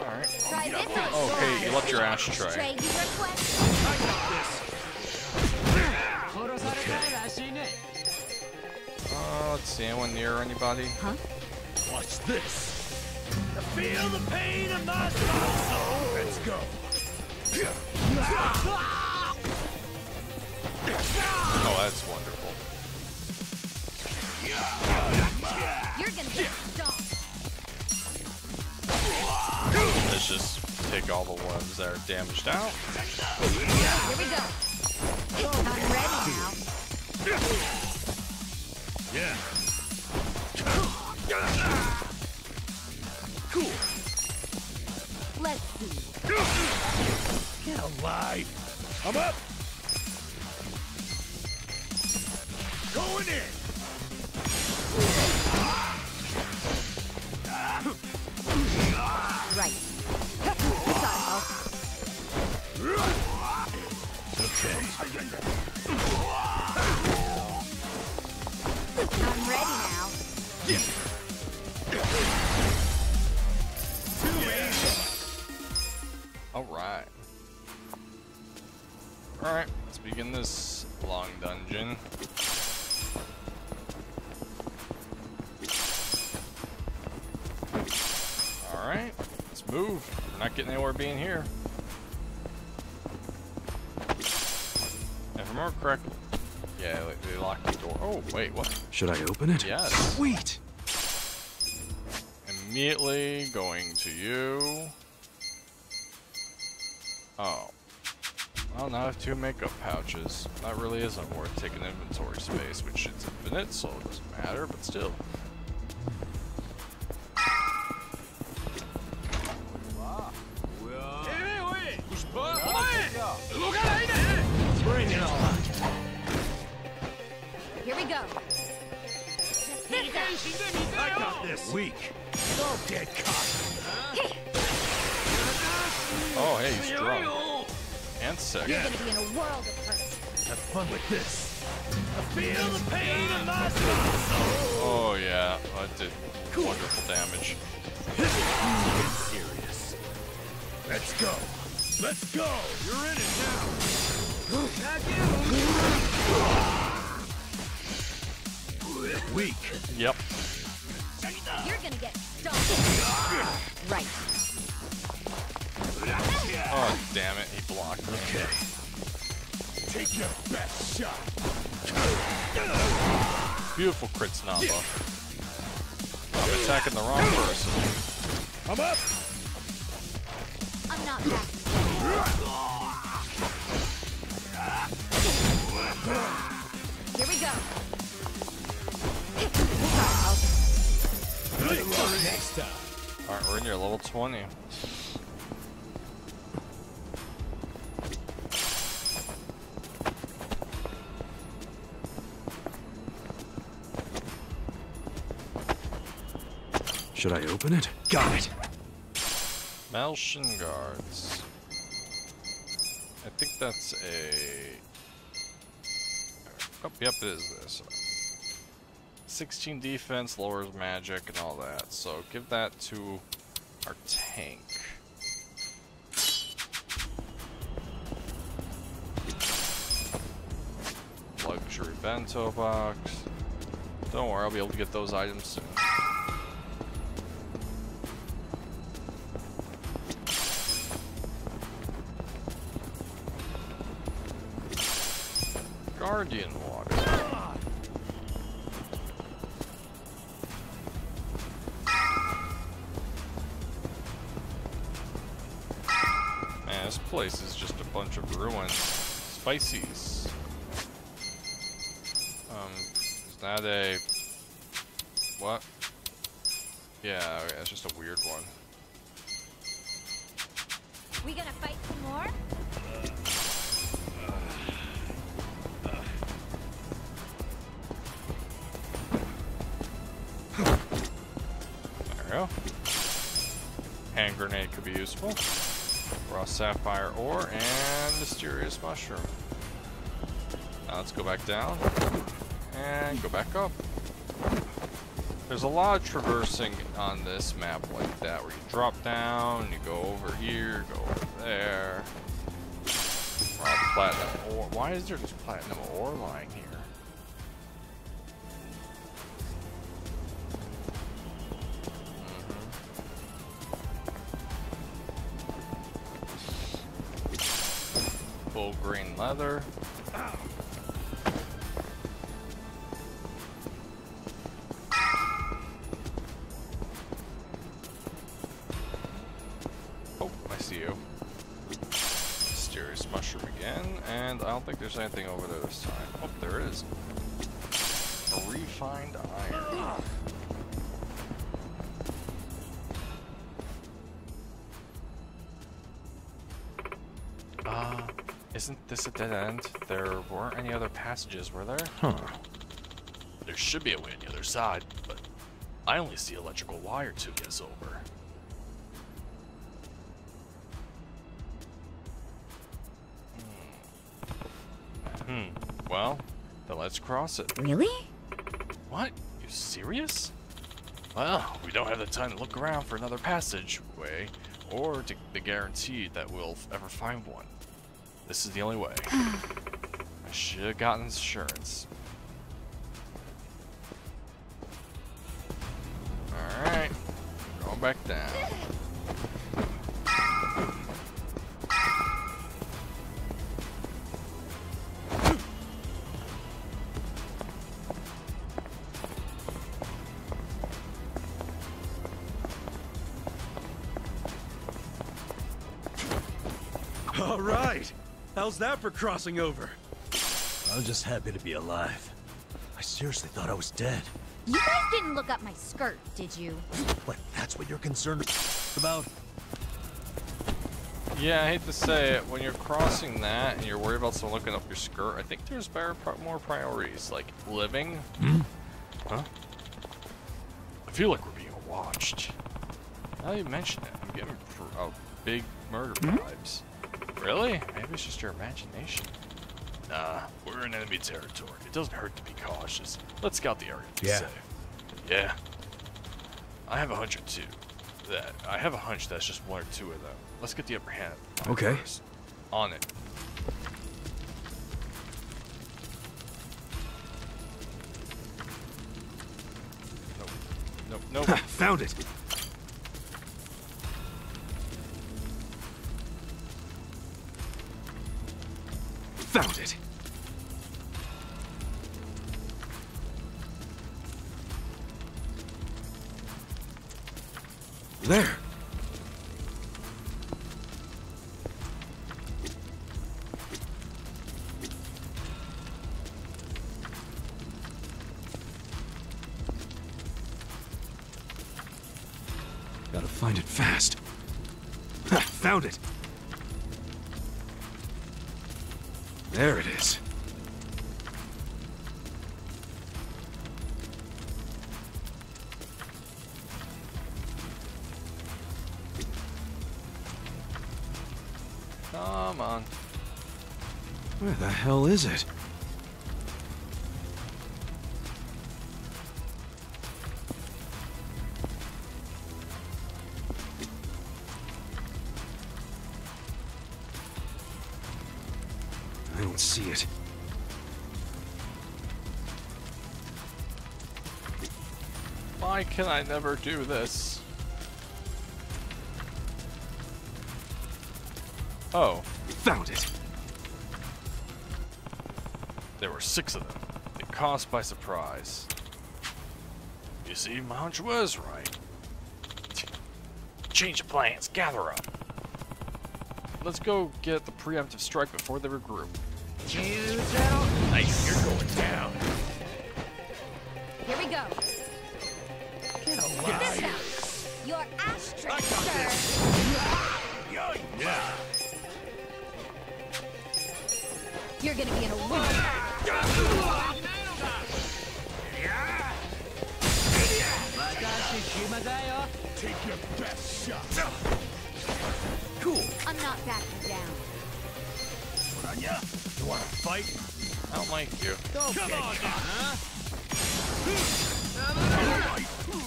Alright. Try this one. Okay, you left your ashtray. Tray, you request. I got this. Okay. Uh, let's see, anyone near anybody? Huh? Watch this. To feel the pain of my soul. Let's go. Oh, that's wonderful. You're gonna get stomped. Let's just take all the ones that are damaged out. Here we go. I'm ready now. Yeah. Cool. Let's see. Get alive. I'm up. Going in. Right. Okay. I'm ready now. Yeah. Yeah. All right. All right. Let's begin this long dungeon. Alright, let's move. We're not getting anywhere being here. If I remember correctly, yeah, they locked the door. Oh, wait, what? Should I open it? Yes. Sweet! Immediately going to you. Oh. Well, now I have two makeup pouches. That really isn't worth taking inventory space, which is infinite, so it doesn't matter, but still. Here we go. I got this. Weak. Oh, dead cop. Hey. Oh, hey, he's drunk. And sick. You're gonna be in a world of hurt. Have fun with this. I feel the pain of my soul. Oh yeah, that did wonderful damage. It's serious. Let's go. Let's go. You're in it now. Weak. Yep. You're gonna get stomped. Right. Oh damn it! He blocked. Okay. Take your best shot. Beautiful crit, Nanba. I'm attacking the wrong person. I'm up. I'm not back. Here we go. Next up. All right, we're in your level twenty. Should I open it? Got it. Malshin guards. I think that's a. Oh, yep, it is this. sixteen defense, lowers magic, and all that. So give that to our tank. Luxury bento box. Don't worry, I'll be able to get those items soon. Guardian water. This place is just a bunch of ruins. Spices. Um, is that a... What? Yeah, okay, that's just a weird one. We gonna fight some more? There we go. Hand grenade could be useful. Raw sapphire ore and mysterious mushroom. Now let's go back down and go back up. There's a lot of traversing on this map like that, where you drop down, you go over here, go over there. Raw platinum ore. Why is there just platinum ore lying here? Green leather. Ow. Oh, I see you. Mysterious mushroom again, and I don't think there's anything over there this time. Oh, there is. A refined iron. Isn't this a dead end? There weren't any other passages, were there? Huh. There should be a way on the other side, but I only see electrical wire to get us over. Hmm. Hmm. Well, then let's cross it. Really? What? You serious? Well, we don't have the time to look around for another passageway, or to the guarantee that we'll ever find one. This is the only way. I should have gotten insurance. Alright. Going back down. Alright! How's that for crossing over? I'm just happy to be alive. I seriously thought I was dead. You guys didn't look up my skirt, did you? But that's what you're concerned about? Yeah, I hate to say it. When you're crossing that and you're worried about someone looking up your skirt, I think there's better, more priorities, like living. Hmm? Huh? I feel like we're being watched. Now that you mention it, I'm getting oh, big murder vibes. Really? Maybe it's just your imagination. Nah, we're in enemy territory. It doesn't hurt to be cautious. Let's scout the area to be safe. Yeah. I have a hunch or two. That I have a hunch that's just one or two of them. Let's get the upper hand. Okay. On it. Nope, nope. Found it. Found it. There. Gotta find it fast. Ha, found it. There it is. Come on. Where the hell is it? I don't see it. Why can I never do this? Oh. Found it! There were six of them. They caught by surprise. You see, my hunch was right. Change of plans, gather up. Let's go get the preemptive strike before they regroup. Choose out. Nice, you're going down. Here we go. Get out of here. Your asterisk, sir. Yeah, yeah. You're gonna be in a war. Take your best shot. Cool. I'm not backing down. Rania, you wanna fight? I don't like you. Don't come on, huh?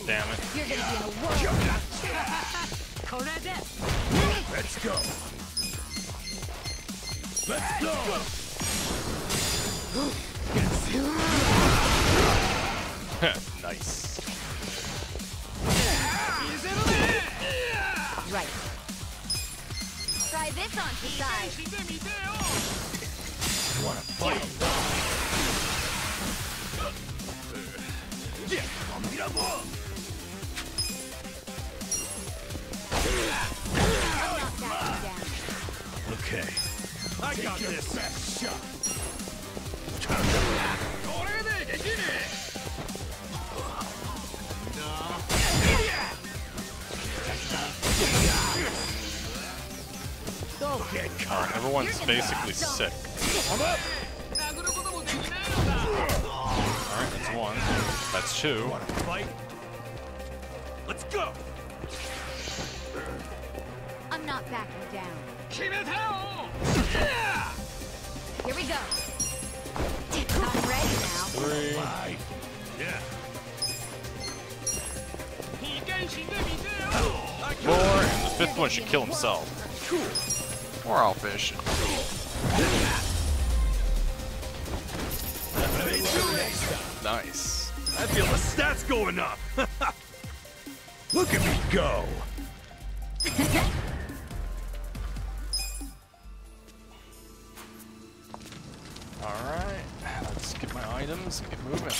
Damn it. You're gonna be in a war. Let's go. Let's go. Nice. Right. Try this on the side. You wanna fight? Yeah. Okay. I got this. Best shot. Alright, everyone's basically sick. I'm up! Alright, that's one. That's two. Let's go! I'm not backing down. Chinatown! Yeah! Here we go. I'm ready now. Three. Yeah. Four, and the fifth one should kill himself. Cool. We're all fishing. Nice. I feel the stats going up. Look at me go. All right, let's get my items and get moving.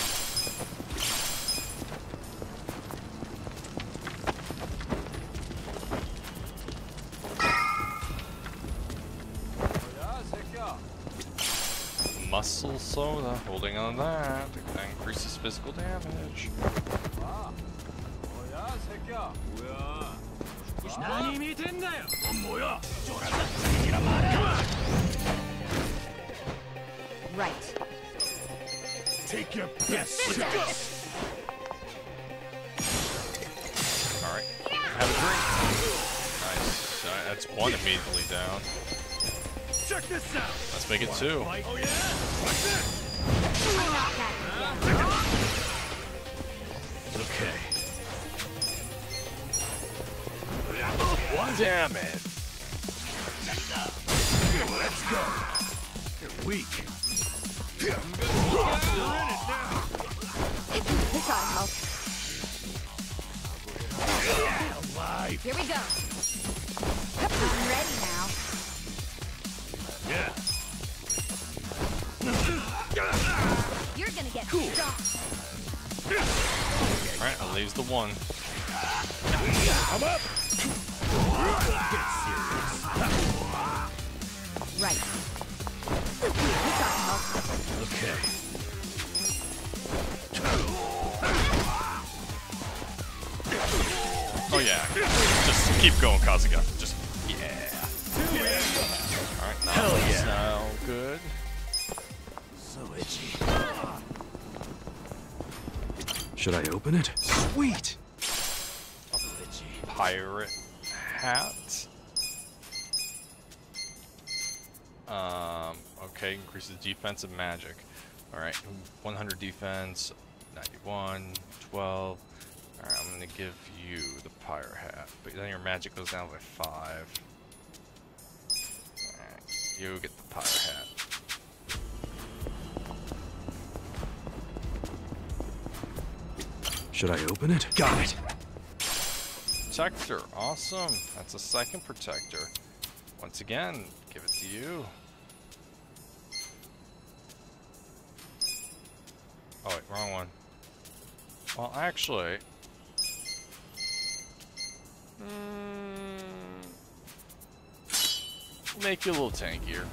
Muscle soda, holding on to that, that increases physical damage. Right. Take your best shot. Alright, have a drink. Nice, uh, that's one immediately down. Check this out. Let's make it two. Oh yeah. What's this? Okay. What? Damn it. Let's go. You're weak. If you pick on help. life. Here we go. I'm ready now. Yeah. You're gonna get cool. All right, I lose the one. I'm up. Get serious. Right. Okay. Oh yeah. Just keep going, Kasuga. Just yeah. All right. Now hell yeah. Now good. So itchy. Should I open it? Sweet. Pirate hat. Um, okay, increases defense and magic. Alright, one hundred defense, ninety-one, twelve. Alright, I'm gonna give you the pirate hat, but then your magic goes down by five. Alright, you get the pirate hat. Should I open it? Got it! Protector, awesome. That's a second protector. Once again, give it to you. Oh wait, wrong one. Well, actually, mm, make you a little tankier.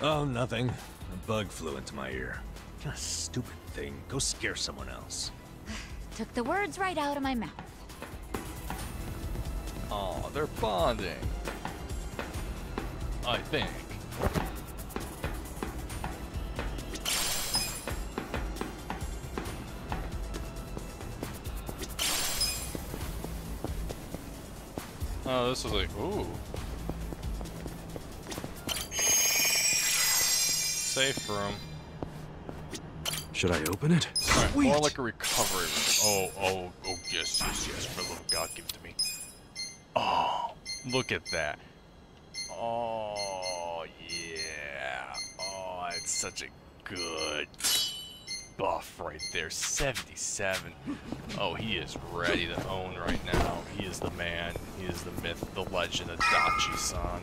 Oh, nothing. A bug flew into my ear. What kind of stupid thing. Go scare someone else. Took the words right out of my mouth. Oh, they're bonding. I think. Oh, this was like, ooh. Safe room. Should I open it? Alright, more like a recovery room. Oh, oh, oh, yes, yes, yes. For the love of God, give it to me. Oh, look at that. Oh, yeah. Oh, it's such a good buff right there. seventy-seven. Oh, he is ready to own right now. He is the man. He is the myth, the legend of Dachi-san.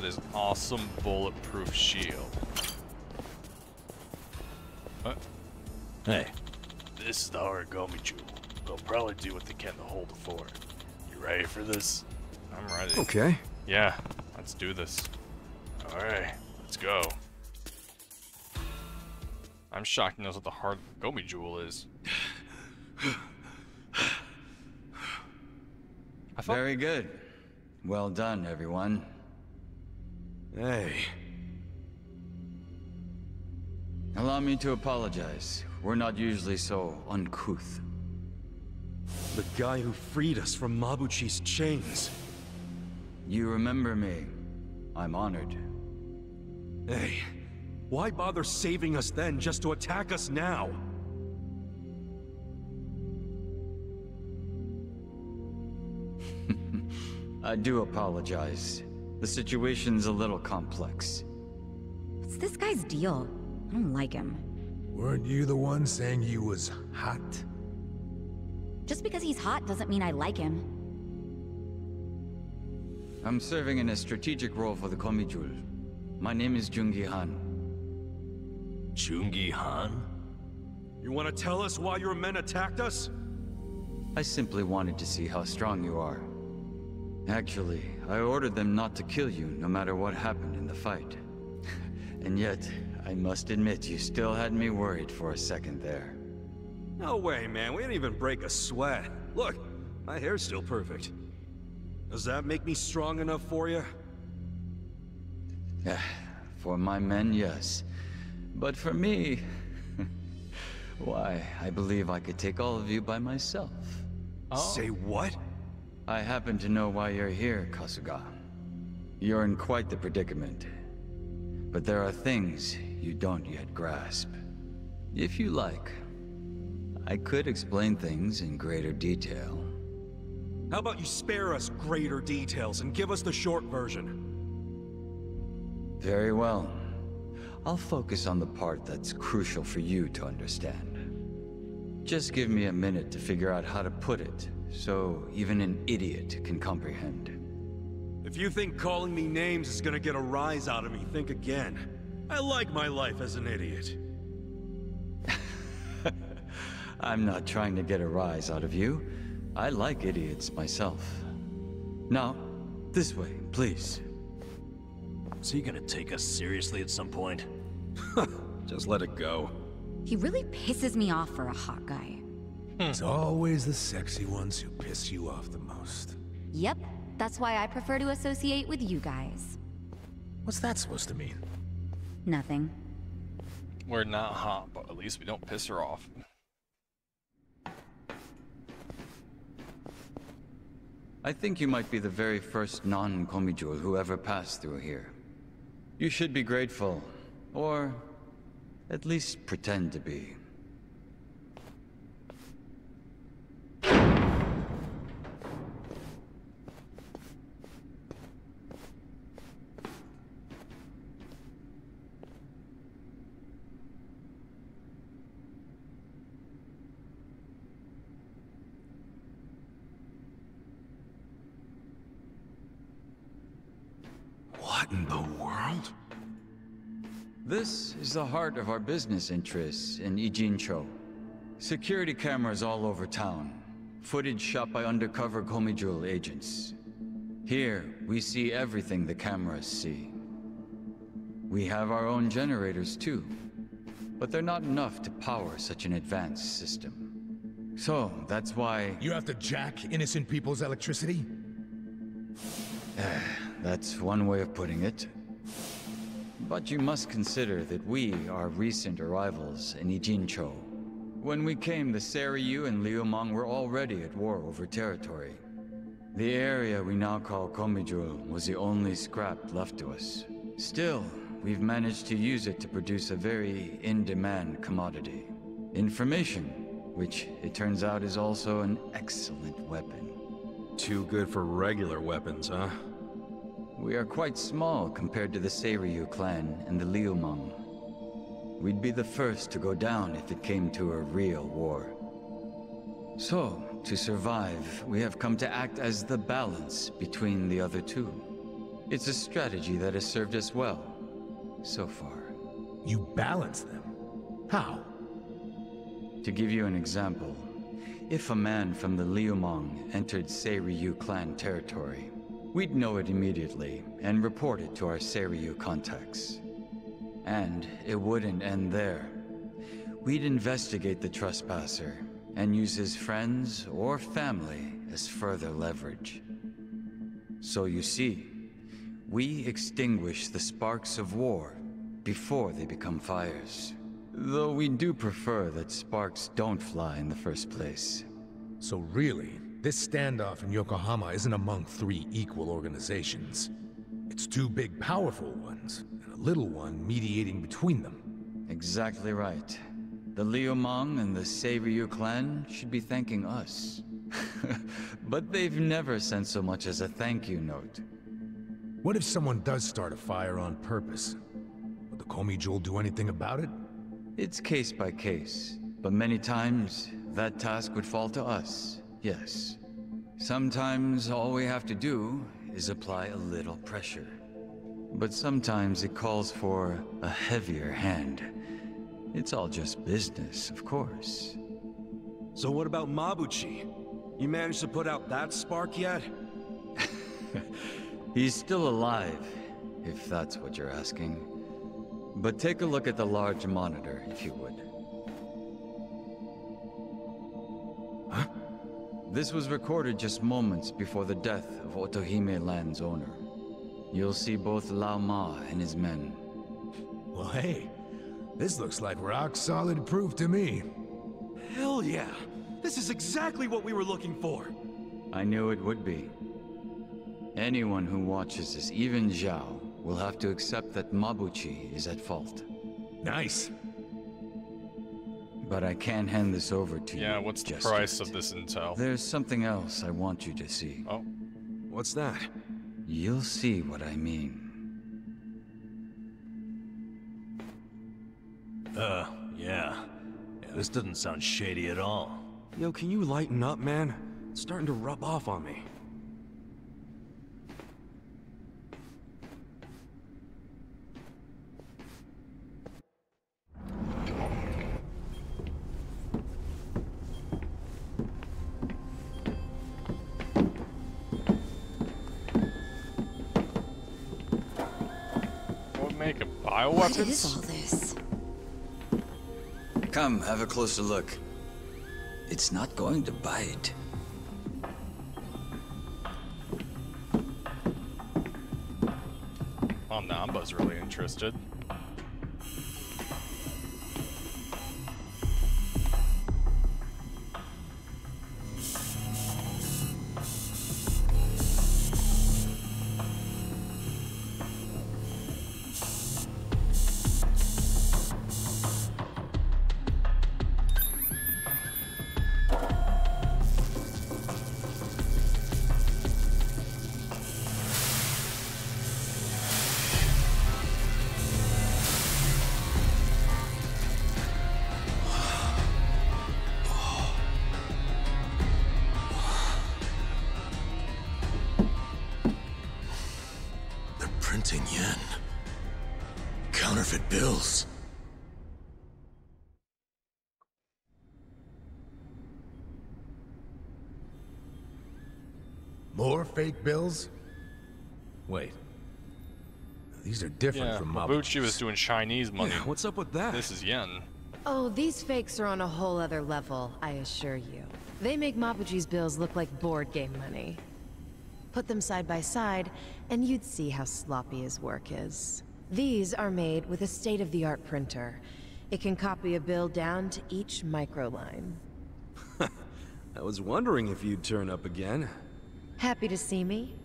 This awesome bulletproof shield. What? Hey. This is the origami jewel. They'll probably do what they can to hold it for it. You ready for this? I'm ready. Okay. Yeah, let's do this. Alright, let's go. I'm shocked he knows what the hard origami jewel is. I felt very good. Well done, everyone. Hey. Allow me to apologize. We're not usually so uncouth. The guy who freed us from Mabuchi's chains. You remember me. I'm honored. Hey, why bother saving us then just to attack us now? I do apologize. The situation's a little complex. What's this guy's deal? I don't like him. Weren't you the one saying he was hot? Just because he's hot doesn't mean I like him. I'm serving in a strategic role for the Komiju. My name is Jungi Han. Jungi Han? You want to tell us why your men attacked us? I simply wanted to see how strong you are. Actually, I ordered them not to kill you, no matter what happened in the fight. And yet, I must admit, you still had me worried for a second there. No way, man. We didn't even break a sweat. Look, my hair's still perfect. Does that make me strong enough for you? For my men, yes. But for me... why, I believe I could take all of you by myself. Oh. Say what? I happen to know why you're here, Kasuga. You're in quite the predicament. But there are things you don't yet grasp. If you like, I could explain things in greater detail. How about you spare us greater details and give us the short version? Very well. I'll focus on the part that's crucial for you to understand. Just give me a minute to figure out how to put it, so even an idiot can comprehend. If you think calling me names is gonna get a rise out of me, think again. I like my life as an idiot. I'm not trying to get a rise out of you. I like idiots myself. Now, this way, please. Is he gonna take us seriously at some point? Just let it go. He really pisses me off for a hot guy. It's always the sexy ones who piss you off the most. Yep, that's why I prefer to associate with you guys. What's that supposed to mean? Nothing. We're not hot, but at least we don't piss her off. I think you might be the very first non-Komiju who ever passed through here. You should be grateful, or at least pretend to be. This is the heart of our business interests in Ijincho. Security cameras all over town. Footage shot by undercover Komiju agents. Here, we see everything the cameras see. We have our own generators too, but they're not enough to power such an advanced system. So, that's why... You have to jack innocent people's electricity? That's one way of putting it. But you must consider that we are recent arrivals in Ijincho. When we came, the Seiryu and Liumang were already at war over territory. The area we now call Komiju was the only scrap left to us. Still, we've managed to use it to produce a very in-demand commodity. Information, which it turns out is also an excellent weapon. Too good for regular weapons, huh? We are quite small compared to the Seiryu clan and the Liumang. We'd be the first to go down if it came to a real war. So, to survive, we have come to act as the balance between the other two. It's a strategy that has served us well, so far. You balance them? How? To give you an example, if a man from the Liumang entered Seiryu clan territory, we'd know it immediately, and report it to our Seiryu contacts. And it wouldn't end there. We'd investigate the trespasser, and use his friends or family as further leverage. So you see, we extinguish the sparks of war before they become fires. Though we do prefer that sparks don't fly in the first place. So really, this standoff in Yokohama isn't among three equal organizations. It's two big, powerful ones, and a little one mediating between them. Exactly right. The Liumang and the Seiryu clan should be thanking us. But they've never sent so much as a thank you note. What if someone does start a fire on purpose? Would the Komiju do anything about it? It's case by case, but many times, that task would fall to us. Yes. Sometimes all we have to do is apply a little pressure. But sometimes it calls for a heavier hand. It's all just business, of course. So what about Mabuchi? You managed to put out that spark yet? He's still alive, if that's what you're asking. But take a look at the large monitor, if you would. Huh? This was recorded just moments before the death of Otohime Land's owner. You'll see both Lao Ma and his men. Well, hey, this looks like rock-solid proof to me. Hell yeah! This is exactly what we were looking for! I knew it would be. Anyone who watches this, even Zhao, will have to accept that Mabuchi is at fault. Nice. But I can't hand this over to you. Yeah, what's the price of this intel? There's something else I want you to see. Oh. What's that? You'll see what I mean. Uh, yeah. yeah. This doesn't sound shady at all. Yo, can you lighten up, man? It's starting to rub off on me. What is all this? Come, have a closer look. It's not going to bite. Well, Namba's really interested. Fake bills? Wait. These are different yeah, from Mabuchi. Mabuchi was doing Chinese money. Yeah, what's up with that? This is yen. Oh, these fakes are on a whole other level, I assure you. They make Mabuchi's bills look like board game money. Put them side by side, and you'd see how sloppy his work is. These are made with a state-of-the-art printer. It can copy a bill down to each microline. I was wondering if you'd turn up again. Happy to see me?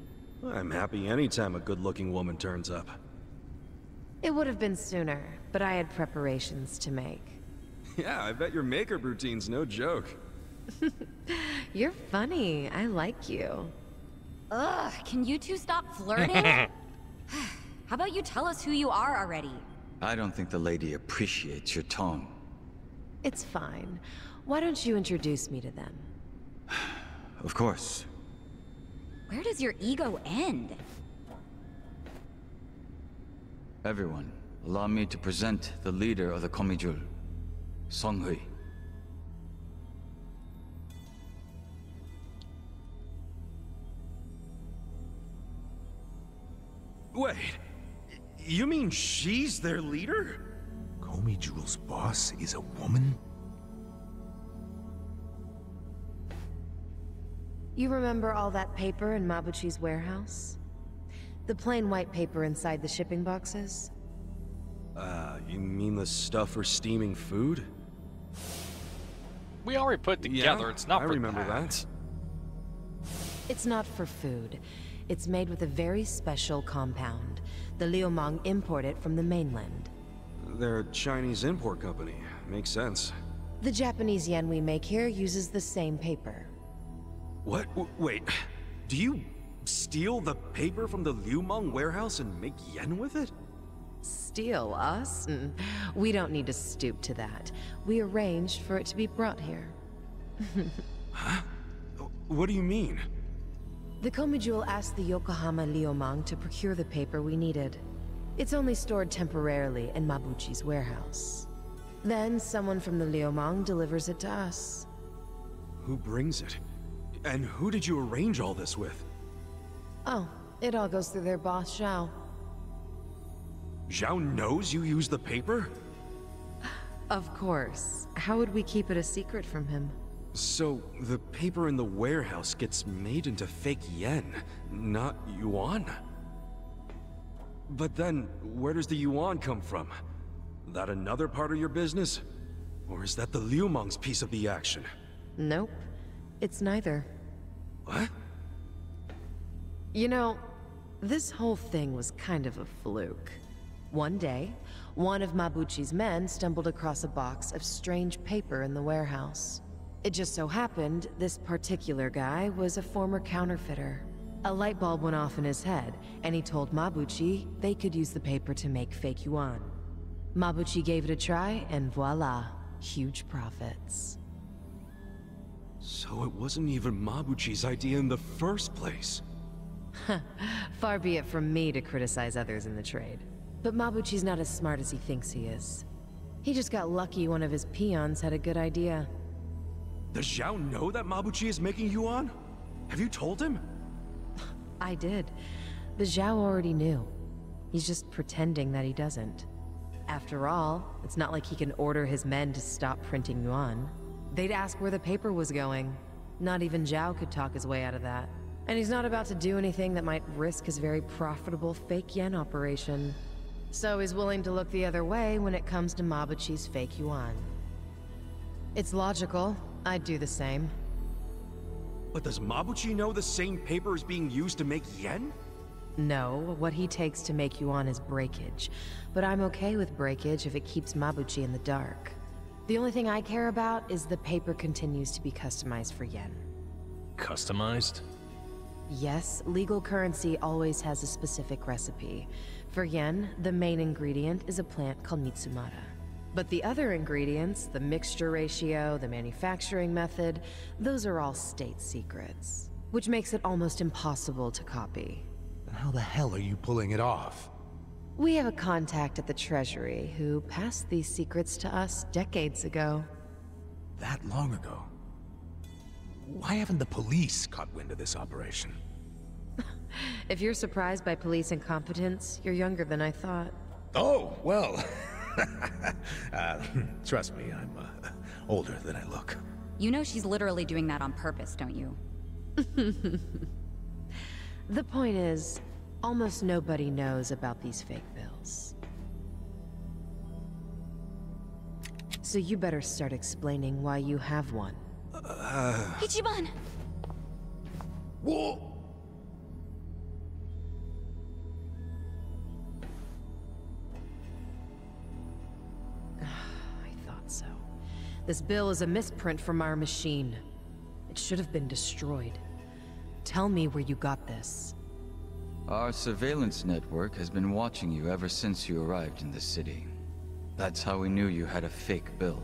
I'm happy anytime a good-looking woman turns up. It would have been sooner, but I had preparations to make. Yeah, I bet your makeup routine's no joke. You're funny. I like you. Ugh, can you two stop flirting? How about you tell us who you are already? I don't think the lady appreciates your tone. It's fine. Why don't you introduce me to them? Of course. Where does your ego end? Everyone, allow me to present the leader of the Komiju, Song Hui. Wait, you mean she's their leader? Komiju's boss is a woman? You remember all that paper in Mabuchi's warehouse? The plain white paper inside the shipping boxes? Uh, you mean the stuff for steaming food? We already put together, yeah, it's not I for I remember that. that. It's not for food. It's made with a very special compound. The Liumang import it from the mainland. They're a Chinese import company. Makes sense. The Japanese yen we make here uses the same paper. What? Wait, do you steal the paper from the Liumang warehouse and make yen with it? Steal us? We don't need to stoop to that. We arranged for it to be brought here. Huh? What do you mean? The Komiju asked the Yokohama Liumang to procure the paper we needed. It's only stored temporarily in Mabuchi's warehouse. Then someone from the Liumang delivers it to us. Who brings it? And who did you arrange all this with? Oh, it all goes through their boss, Zhao. Zhao knows you use the paper? Of course. How would we keep it a secret from him? So, the paper in the warehouse gets made into fake yen, not yuan? But then, where does the yuan come from? That another part of your business? Or is that the Liumang's piece of the action? Nope. It's neither. What? You know, this whole thing was kind of a fluke. One day, one of Mabuchi's men stumbled across a box of strange paper in the warehouse. It just so happened this particular guy was a former counterfeiter. A light bulb went off in his head, and he told Mabuchi they could use the paper to make fake yuan. Mabuchi gave it a try, and voila, huge profits. So it wasn't even Mabuchi's idea in the first place. Far be it from me to criticize others in the trade. But Mabuchi's not as smart as he thinks he is. He just got lucky one of his peons had a good idea. Does Zhao know that Mabuchi is making yuan? Have you told him? I did. But Zhao already knew. He's just pretending that he doesn't. After all, it's not like he can order his men to stop printing yuan. They'd ask where the paper was going. Not even Zhao could talk his way out of that. And he's not about to do anything that might risk his very profitable fake yen operation. So he's willing to look the other way when it comes to Mabuchi's fake yuan. It's logical. I'd do the same. But does Mabuchi know the same paper is being used to make yen? No, what he takes to make yuan is breakage. But I'm okay with breakage if it keeps Mabuchi in the dark. The only thing I care about is the paper continues to be customized for yen. Customized? Yes, legal currency always has a specific recipe. For yen, the main ingredient is a plant called Mitsumata. But the other ingredients, the mixture ratio, the manufacturing method, those are all state secrets. Which makes it almost impossible to copy. Then how the hell are you pulling it off? We have a contact at the Treasury who passed these secrets to us decades ago. That long ago? Why haven't the police caught wind of this operation? If you're surprised by police incompetence, you're younger than I thought. Oh, well. uh, trust me, I'm uh, older than I look. You know she's literally doing that on purpose, don't you? The point is, almost nobody knows about these fake bills. So you better start explaining why you have one. Uh... Ichiban! Whoa! I thought so. This bill is a misprint from our machine. It should have been destroyed. Tell me where you got this. Our surveillance network has been watching you ever since you arrived in the city. That's how we knew you had a fake bill.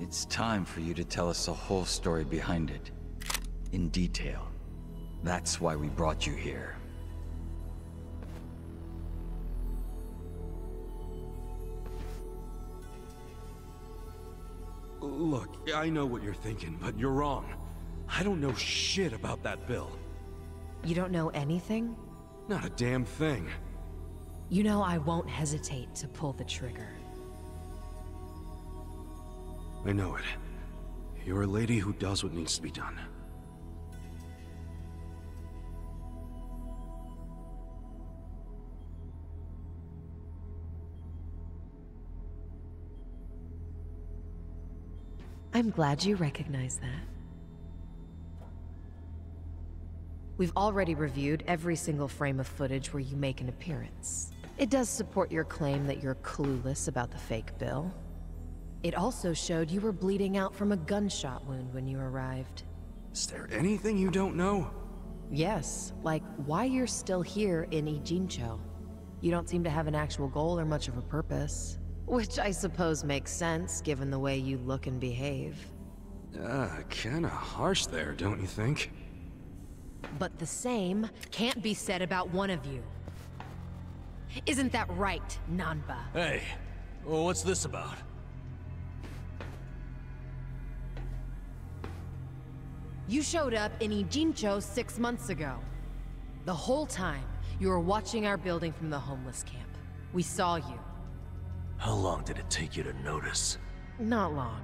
It's time for you to tell us the whole story behind it, in detail. That's why we brought you here. Look, I know what you're thinking, but you're wrong. I don't know shit about that bill. You don't know anything? Not a damn thing. You know I won't hesitate to pull the trigger. I know it. You're a lady who does what needs to be done. I'm glad you recognize that. We've already reviewed every single frame of footage where you make an appearance. It does support your claim that you're clueless about the fake bill. It also showed you were bleeding out from a gunshot wound when you arrived. Is there anything you don't know? Yes, like why you're still here in Ijincho. You don't seem to have an actual goal or much of a purpose. Which I suppose makes sense, given the way you look and behave. Uh, kinda harsh there, don't you think? But the same can't be said about one of you. Isn't that right, Nanba? Hey, well, what's this about? You showed up in Ijincho six months ago. The whole time, you were watching our building from the homeless camp. We saw you. How long did it take you to notice? Not long.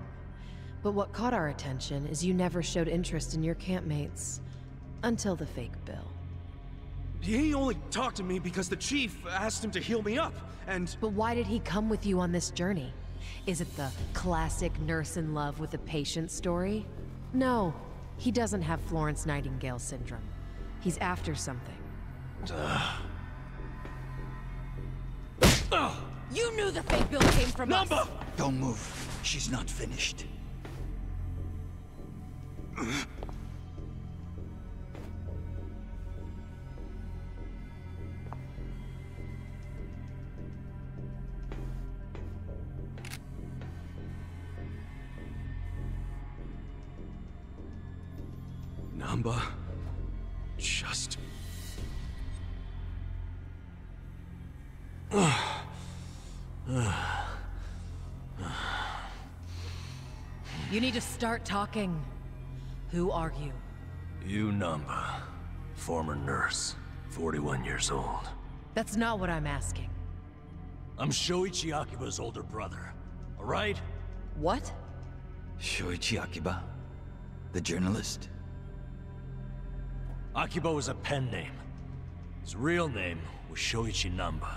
But what caught our attention is you never showed interest in your campmates. Until the fake bill. He only talked to me because the chief asked him to heal me up, and... But why did he come with you on this journey? Is it the classic nurse in love with a patient story? No. He doesn't have Florence Nightingale syndrome. He's after something. Ugh. You knew the fake bill came from Number. us. Don't move. She's not finished. Nanba, just... You need to start talking. Who are you? You Nanba, former nurse, forty-one years old. That's not what I'm asking. I'm Shoichi Akiba's older brother, all right? What? Shoichi Akiba, the journalist? Akiba was a pen name. His real name was Shoichi Nanba.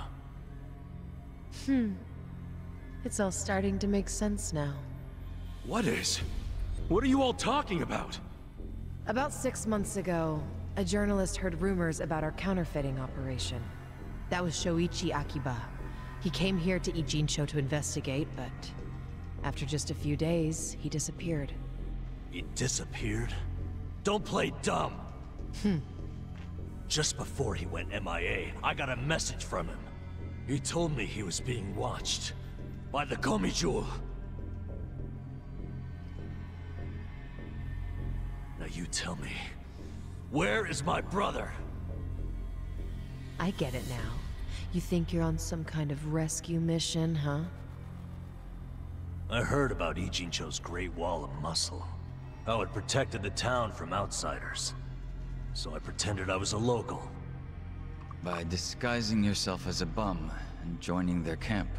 Hmm. It's all starting to make sense now. What is? What are you all talking about? About six months ago, a journalist heard rumors about our counterfeiting operation. That was Shoichi Akiba. He came here to Ijincho to investigate, but after just a few days, he disappeared. He disappeared? Don't play dumb! Hmm. Just before he went M I A, I got a message from him. He told me he was being watched by the Komiju. Now you tell me, where is my brother? I get it now. You think you're on some kind of rescue mission, huh? I heard about Ijincho's Great Wall of Muscle. How it protected the town from outsiders. So I pretended I was a local. By disguising yourself as a bum and joining their camp.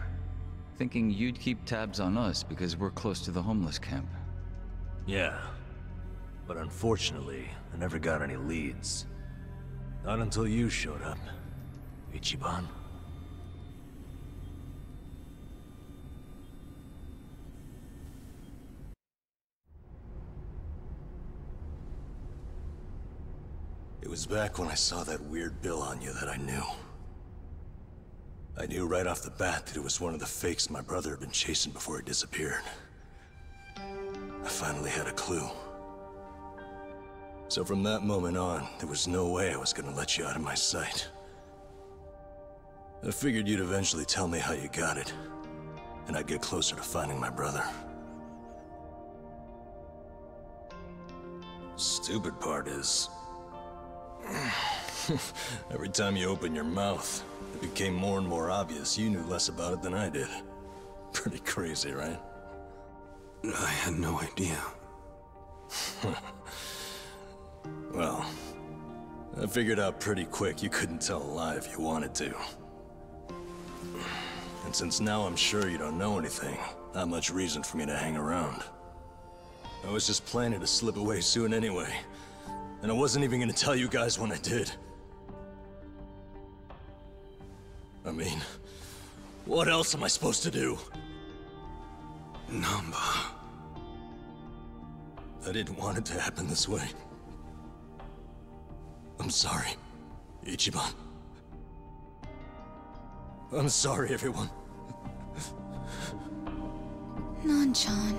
Thinking you'd keep tabs on us because we're close to the homeless camp. Yeah. But unfortunately, I never got any leads. Not until you showed up, Ichiban. It was back when I saw that weird bill on you that I knew. I knew right off the bat that it was one of the fakes my brother had been chasing before he disappeared. I finally had a clue. So from that moment on, there was no way I was gonna let you out of my sight. I figured you'd eventually tell me how you got it, and I'd get closer to finding my brother. Stupid part is... Every time you opened your mouth, it became more and more obvious you knew less about it than I did. Pretty crazy, right? I had no idea. Well, I figured out pretty quick you couldn't tell a lie if you wanted to. And since now I'm sure you don't know anything, not much reason for me to hang around. I was just planning to slip away soon anyway. And I wasn't even gonna tell you guys when I did. I mean, what else am I supposed to do? Nanba. I didn't want it to happen this way. I'm sorry, Ichiban. I'm sorry, everyone. Nan-chan.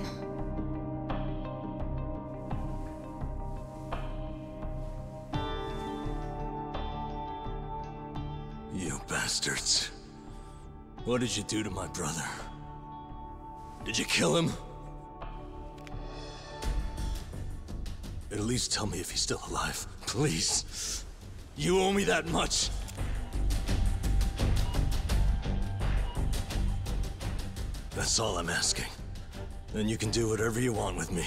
You bastards. What did you do to my brother? Did you kill him? At least tell me if he's still alive, please. You owe me that much. That's all I'm asking. Then you can do whatever you want with me.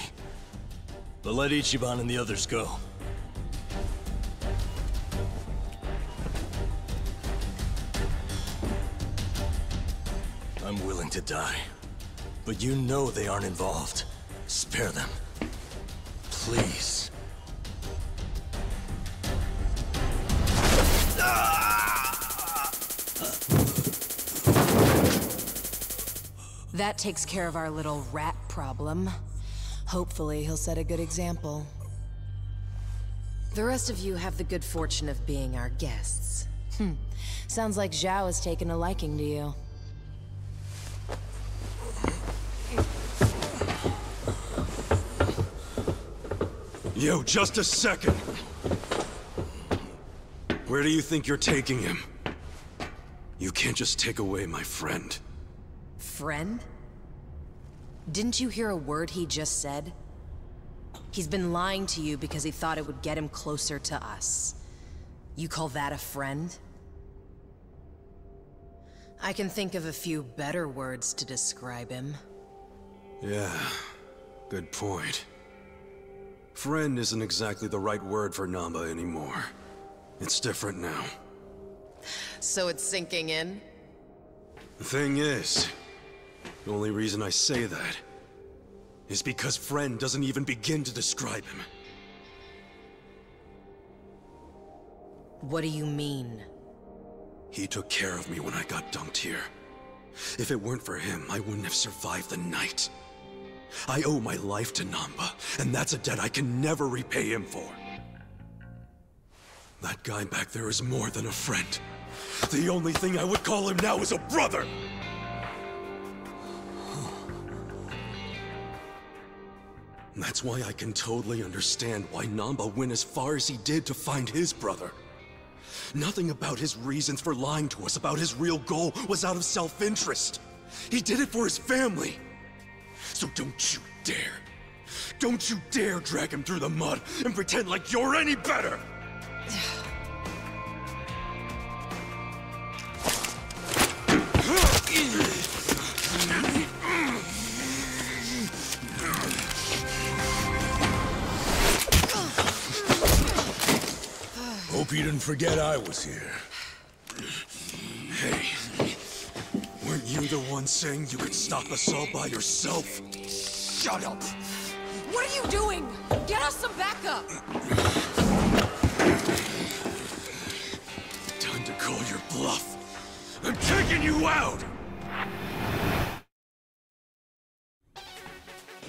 But let Ichiban and the others go. I'm willing to die, but you know they aren't involved. Spare them. Please. That takes care of our little rat problem. Hopefully, he'll set a good example. The rest of you have the good fortune of being our guests. Hmm. Sounds like Zhao has taken a liking to you. Yo, just a second. Where do you think you're taking him? You can't just take away my friend. Friend? Didn't you hear a word he just said? He's been lying to you because he thought it would get him closer to us. You call that a friend? I can think of a few better words to describe him. Yeah, good point. Friend isn't exactly the right word for Nanba anymore. It's different now. So it's sinking in? The thing is, the only reason I say that is because friend doesn't even begin to describe him. What do you mean? He took care of me when I got dumped here. If it weren't for him, I wouldn't have survived the night. I owe my life to Nanba, and that's a debt I can never repay him for. That guy back there is more than a friend. The only thing I would call him now is a brother! That's why I can totally understand why Nanba went as far as he did to find his brother. Nothing about his reasons for lying to us about his real goal was out of self-interest. He did it for his family. So don't you dare, don't you dare drag him through the mud and pretend like you're any better! Hope you didn't forget I was here. Hey, weren't you the one saying you could stop us all by yourself? Shut up! What are you doing? Get us some backup! Time to call your bluff. I'm taking you out!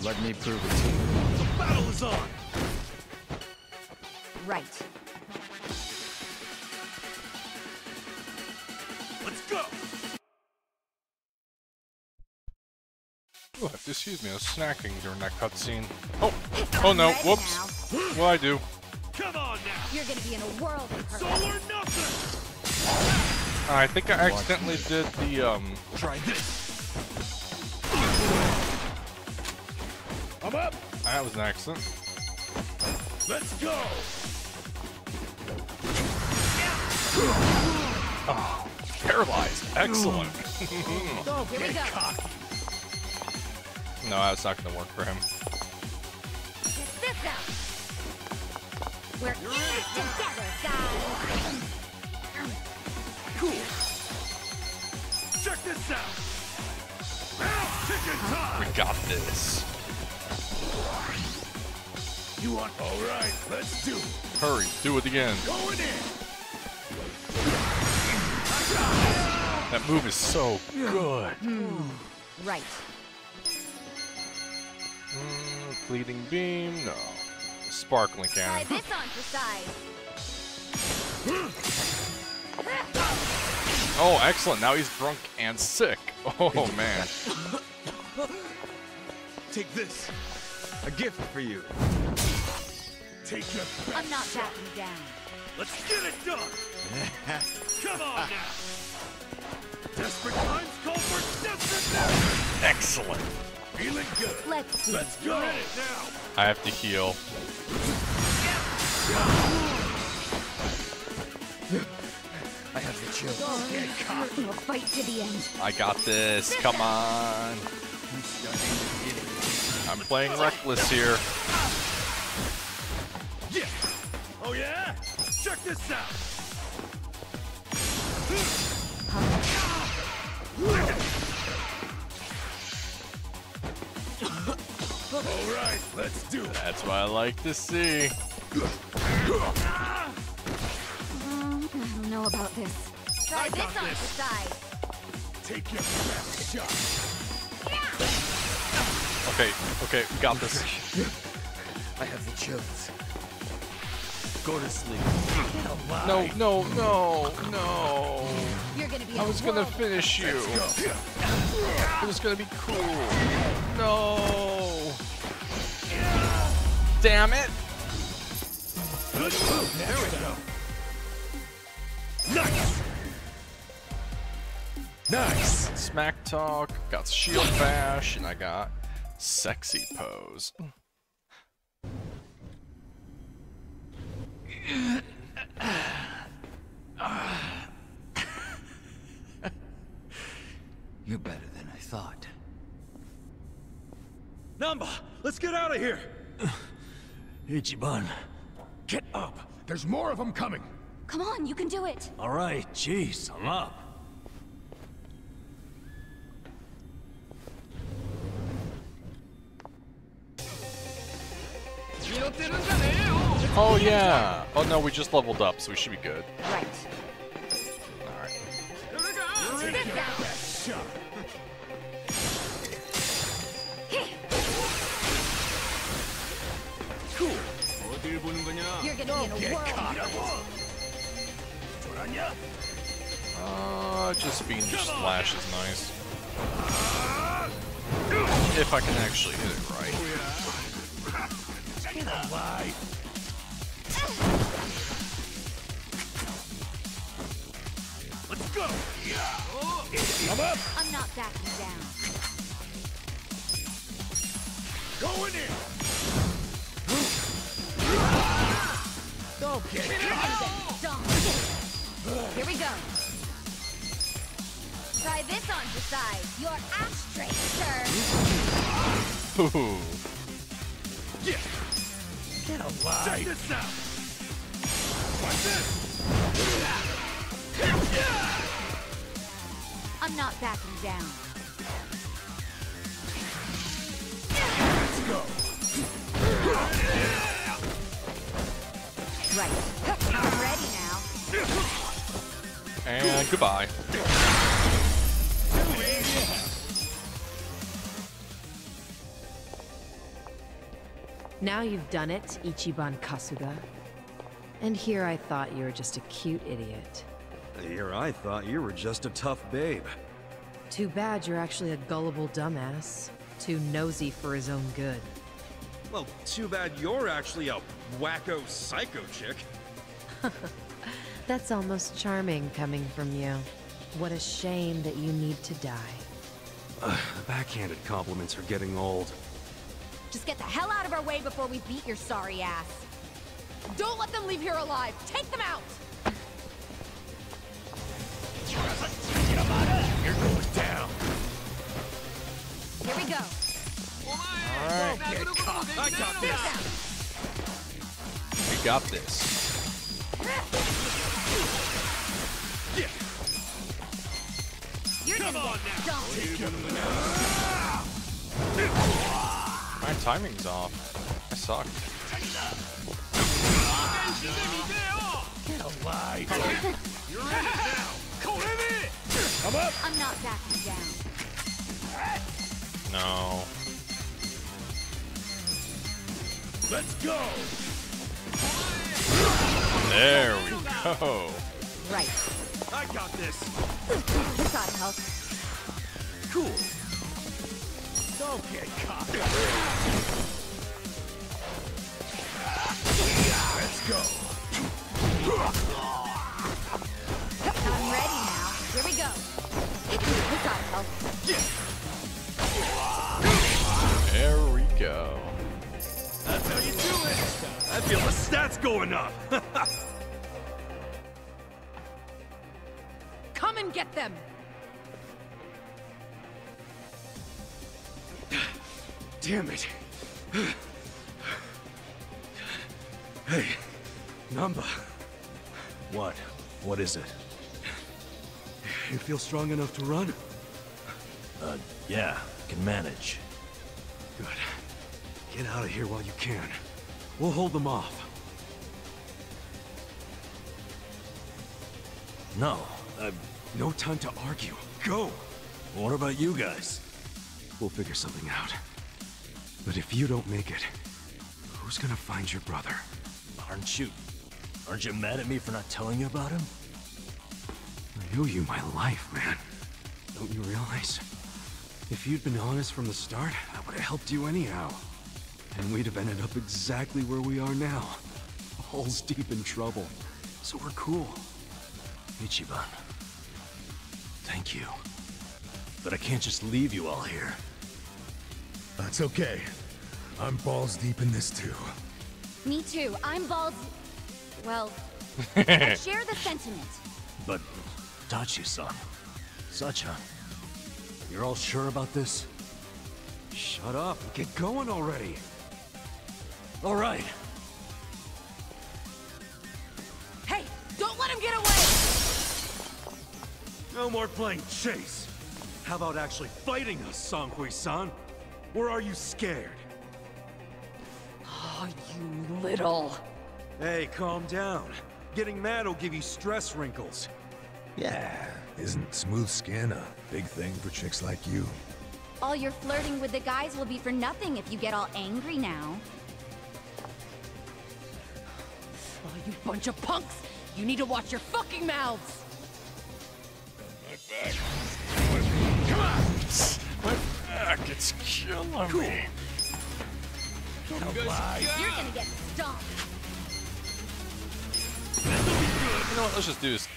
Let me prove it to you. The battle is on! Right. Let's go! Ooh, excuse me, I was snacking during that cutscene. Oh! Oh no, whoops! What'd I do? Come on now! You're gonna be in a world of hurt. It's all or nothing! I think I accidentally did the, um... Try this! I'm up! That was an accident. Let's go! Oh, paralyzed. Excellent. Oh, here we go. No, that's not going to work for him. Get this out. We're in it together, guys. Cool. Check this out. Chicken time. We got this. You want? All right, let's do it. Hurry, do it again. Going in. That move is so good. Mm. Right. Mm, bleeding beam, no. Sparkling cannon. Try this on for size. Oh, excellent! Now he's drunk and sick. Oh man. Take this. A gift for you. Take your best. I'm not backing down. Let's get it done. Come on now. Desperate times call for desperate measures. Excellent. Feeling good. Let's, Let's go. Get it now. I have to heal. I have the chills. We'll fight to the end. I got this. Come on. I'm playing reckless here. Yeah. Oh yeah. Check this out. All right, let's do it. That's what I like to see. Um, I don't know about this. Try this on the side. Take your best shot. Yeah. Okay, okay, we got this. I have the chills. Go to sleep. No, no, no, no. You're gonna be I was gonna finish you. Go. It was gonna be cool. No. Damn it. Good move. There we go. Nice. Nice. Smack talk. Got shield bash, and I got sexy pose. You're better than I thought. Nanba, let's get out of here. Ichiban, get up. There's more of them coming. Come on, you can do it. All right, jeez, I'm up. Oh yeah. Oh no, we just leveled up, so we should be good. Right. All right. Cool. You're gonna get a world. Uh, just being your slash is nice. If I can actually hit it right. Let's go! I'm up! I'm not backing down. Going in! Don't get it! Here we go! Try this on the side. Your ashtray, sir! Ooh! Yeah! Get alive! Take this out! I'm not backing down. Let's go. Right. I'm ready now. And goodbye. Now you've done it, Ichiban Kasuga. And here I thought you were just a cute idiot. Here I thought you were just a tough babe. Too bad you're actually a gullible dumbass. Too nosy for his own good. Well, too bad you're actually a wacko psycho chick. That's almost charming coming from you. What a shame that you need to die. Uh, backhanded compliments are getting old. Just get the hell out of our way before we beat your sorry ass. Don't let them leave here alive! Take them out! You're going down! Here we go! Alright, get caught! I got this! We got this. Yeah. You're Come on now! Take him now. My timing's off. I suck. Get alive! You're in it now! Call him in! I'm up! I'm not backing down. No. Let's go! There we go! Right. I got this! This ought to help. Cool. Don't get caught. Let's go. I'm ready now. Here we go. This ought to help. There we go. That's how you do it. I feel the stats going up. Come and get them. Damn it. Hey, Nanba. What? What is it? You feel strong enough to run? Uh, yeah, can manage. Good. Get out of here while you can. We'll hold them off. No, uh, no time to argue. Go! What about you guys? We'll figure something out. But if you don't make it, who's gonna find your brother? Aren't you... aren't you mad at me for not telling you about him? I owe you my life, man. Don't you realize? If you'd been honest from the start, I would have helped you anyhow. And we'd have ended up exactly where we are now. All's deep in trouble, so we're cool. Ichiban, thank you. But I can't just leave you all here. That's okay. I'm balls deep in this too. Me too. I'm balls... Well, I share the sentiment. But, Dachi-san, Sacha, you're all sure about this? Shut up and get going already. All right. Hey, don't let him get away! No more playing chase. How about actually fighting us, Song Hui-san? Or are you scared? Oh, you little... Hey, calm down. Getting mad will give you stress wrinkles. Yeah, isn't smooth skin a big thing for chicks like you? All your flirting with the guys will be for nothing if you get all angry now. Oh, you bunch of punks! You need to watch your fucking mouths! Come on! My back, it's killing me. Cool. You guys, you're gonna get stomped. That'll be good. You know what? Let's just do this.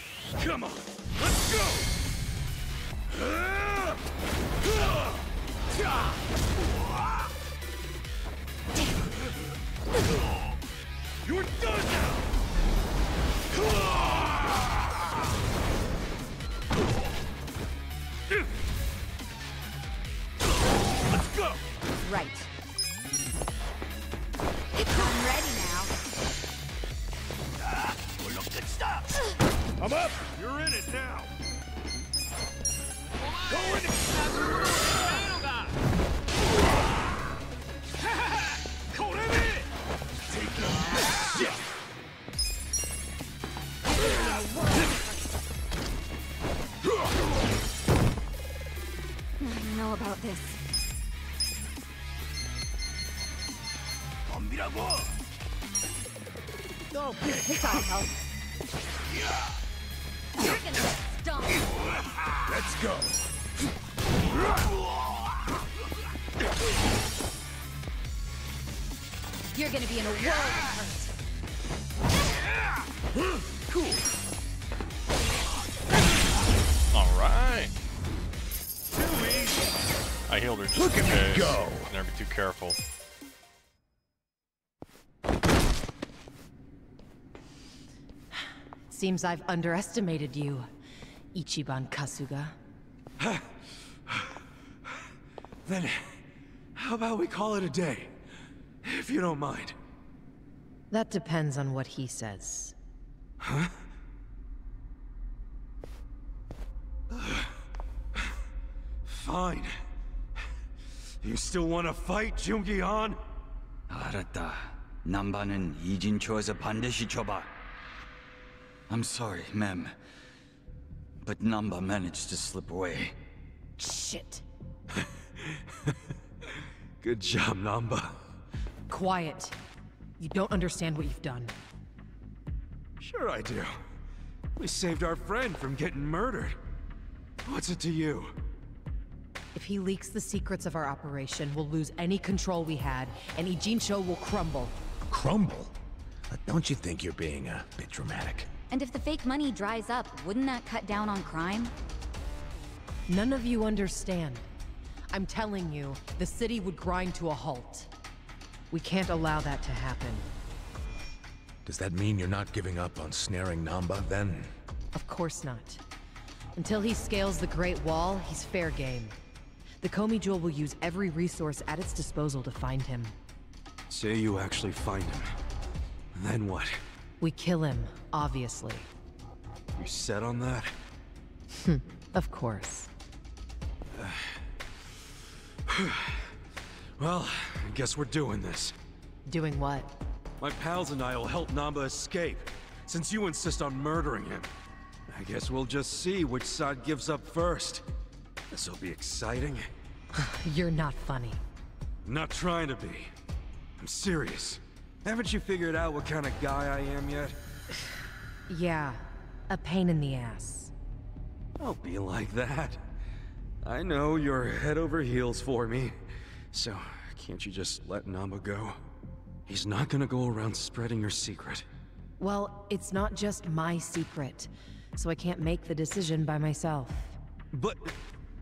Come on, let's go. You're done now. Let's go. Right. I'm ready now. Ah, well, look, good stuff. I'm up. You're in it now. Go in it. Take off. Yeah. I don't know about this. Don't piss off. You're gonna get stumped. Let's go. You're gonna be in a world of hurt. Cool. All right. Too easy. I healed her just Look in case. Go. Never be too careful. Seems I've underestimated you, Ichiban Kasuga. Then, how about we call it a day? If you don't mind. That depends on what he says. Huh? Fine. You still want to fight, Jungi Han? Arata, Nanba는 Ijincho에서 반드시 쳐봐. I'm sorry, ma'am, but Nanba managed to slip away. Shit. Good job, Nanba. Quiet. You don't understand what you've done. Sure I do. We saved our friend from getting murdered. What's it to you? If he leaks the secrets of our operation, we'll lose any control we had, and Ijincho will crumble. Crumble? Don't you think you're being a bit dramatic? And if the fake money dries up, wouldn't that cut down on crime? None of you understand. I'm telling you, the city would grind to a halt. We can't allow that to happen. Does that mean you're not giving up on snaring Nanba, then? Of course not. Until he scales the Great Wall, he's fair game. The Komiju will use every resource at its disposal to find him. Say you actually find him. Then what? We kill him, obviously. You set on that? Of course. Uh, well, I guess we're doing this. Doing what? My pals and I will help Nanba escape, since you insist on murdering him. I guess we'll just see which side gives up first. This'll be exciting. You're not funny. I'm not trying to be. I'm serious. Haven't you figured out what kind of guy I am yet? Yeah, a pain in the ass. Don't be like that. I know you're head over heels for me, so can't you just let Nanba go? He's not gonna go around spreading your secret. Well, it's not just my secret, so I can't make the decision by myself. But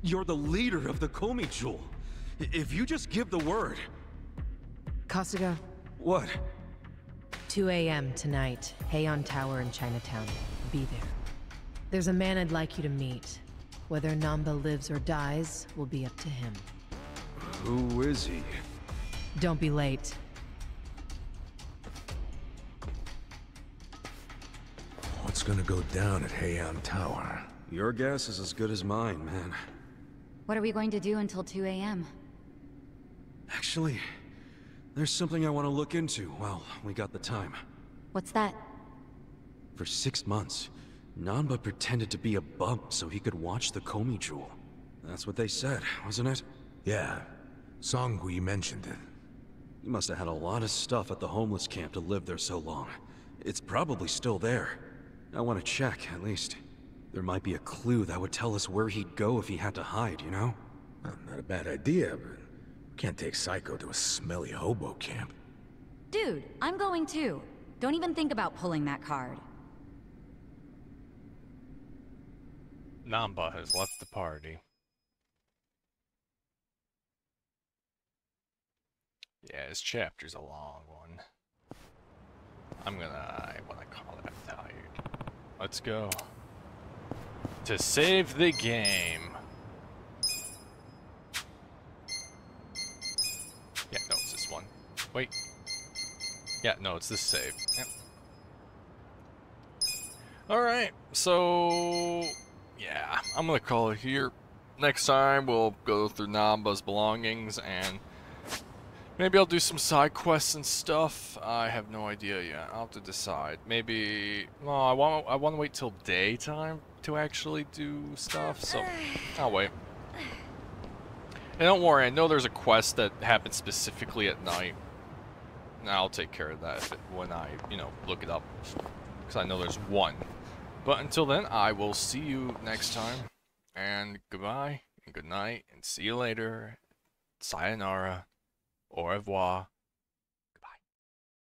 you're the leader of the Komiju. If you just give the word... Kasuga. What? two A M tonight, Heian Tower in Chinatown. Be there. There's a man I'd like you to meet. Whether Nanba lives or dies will be up to him. Who is he? Don't be late. What's gonna go down at Heian Tower? Your guess is as good as mine, man. What are we going to do until two A M? Actually, there's something I want to look into while we got the time. What's that? For six months, Nanba pretended to be a bump so he could watch the Komiju. That's what they said, wasn't it? Yeah. Song Hui mentioned it. He must have had a lot of stuff at the homeless camp to live there so long. It's probably still there. I want to check, at least. There might be a clue that would tell us where he'd go if he had to hide, you know? Well, not a bad idea, but... can't take Psycho to a smelly hobo camp. Dude, I'm going too. Don't even think about pulling that card. Nanba has left the party. Yeah, this chapter's a long one. I'm gonna... I wanna call it. I'm tired. Let's go. To save the game. Yeah, no, it's this one. Wait. Yeah, no, it's this save. Yep. Alright, so... yeah, I'm gonna call it here. Next time, we'll go through Nanba's belongings, and... maybe I'll do some side quests and stuff. I have no idea yet. I'll have to decide. Maybe... well, I want I want to wait till daytime to actually do stuff, so... I'll wait. And don't worry, I know there's a quest that happens specifically at night. I'll take care of that when I, you know, look it up. Because I know there's one. But until then, I will see you next time. And goodbye, and good night, and see you later. Sayonara. Au revoir.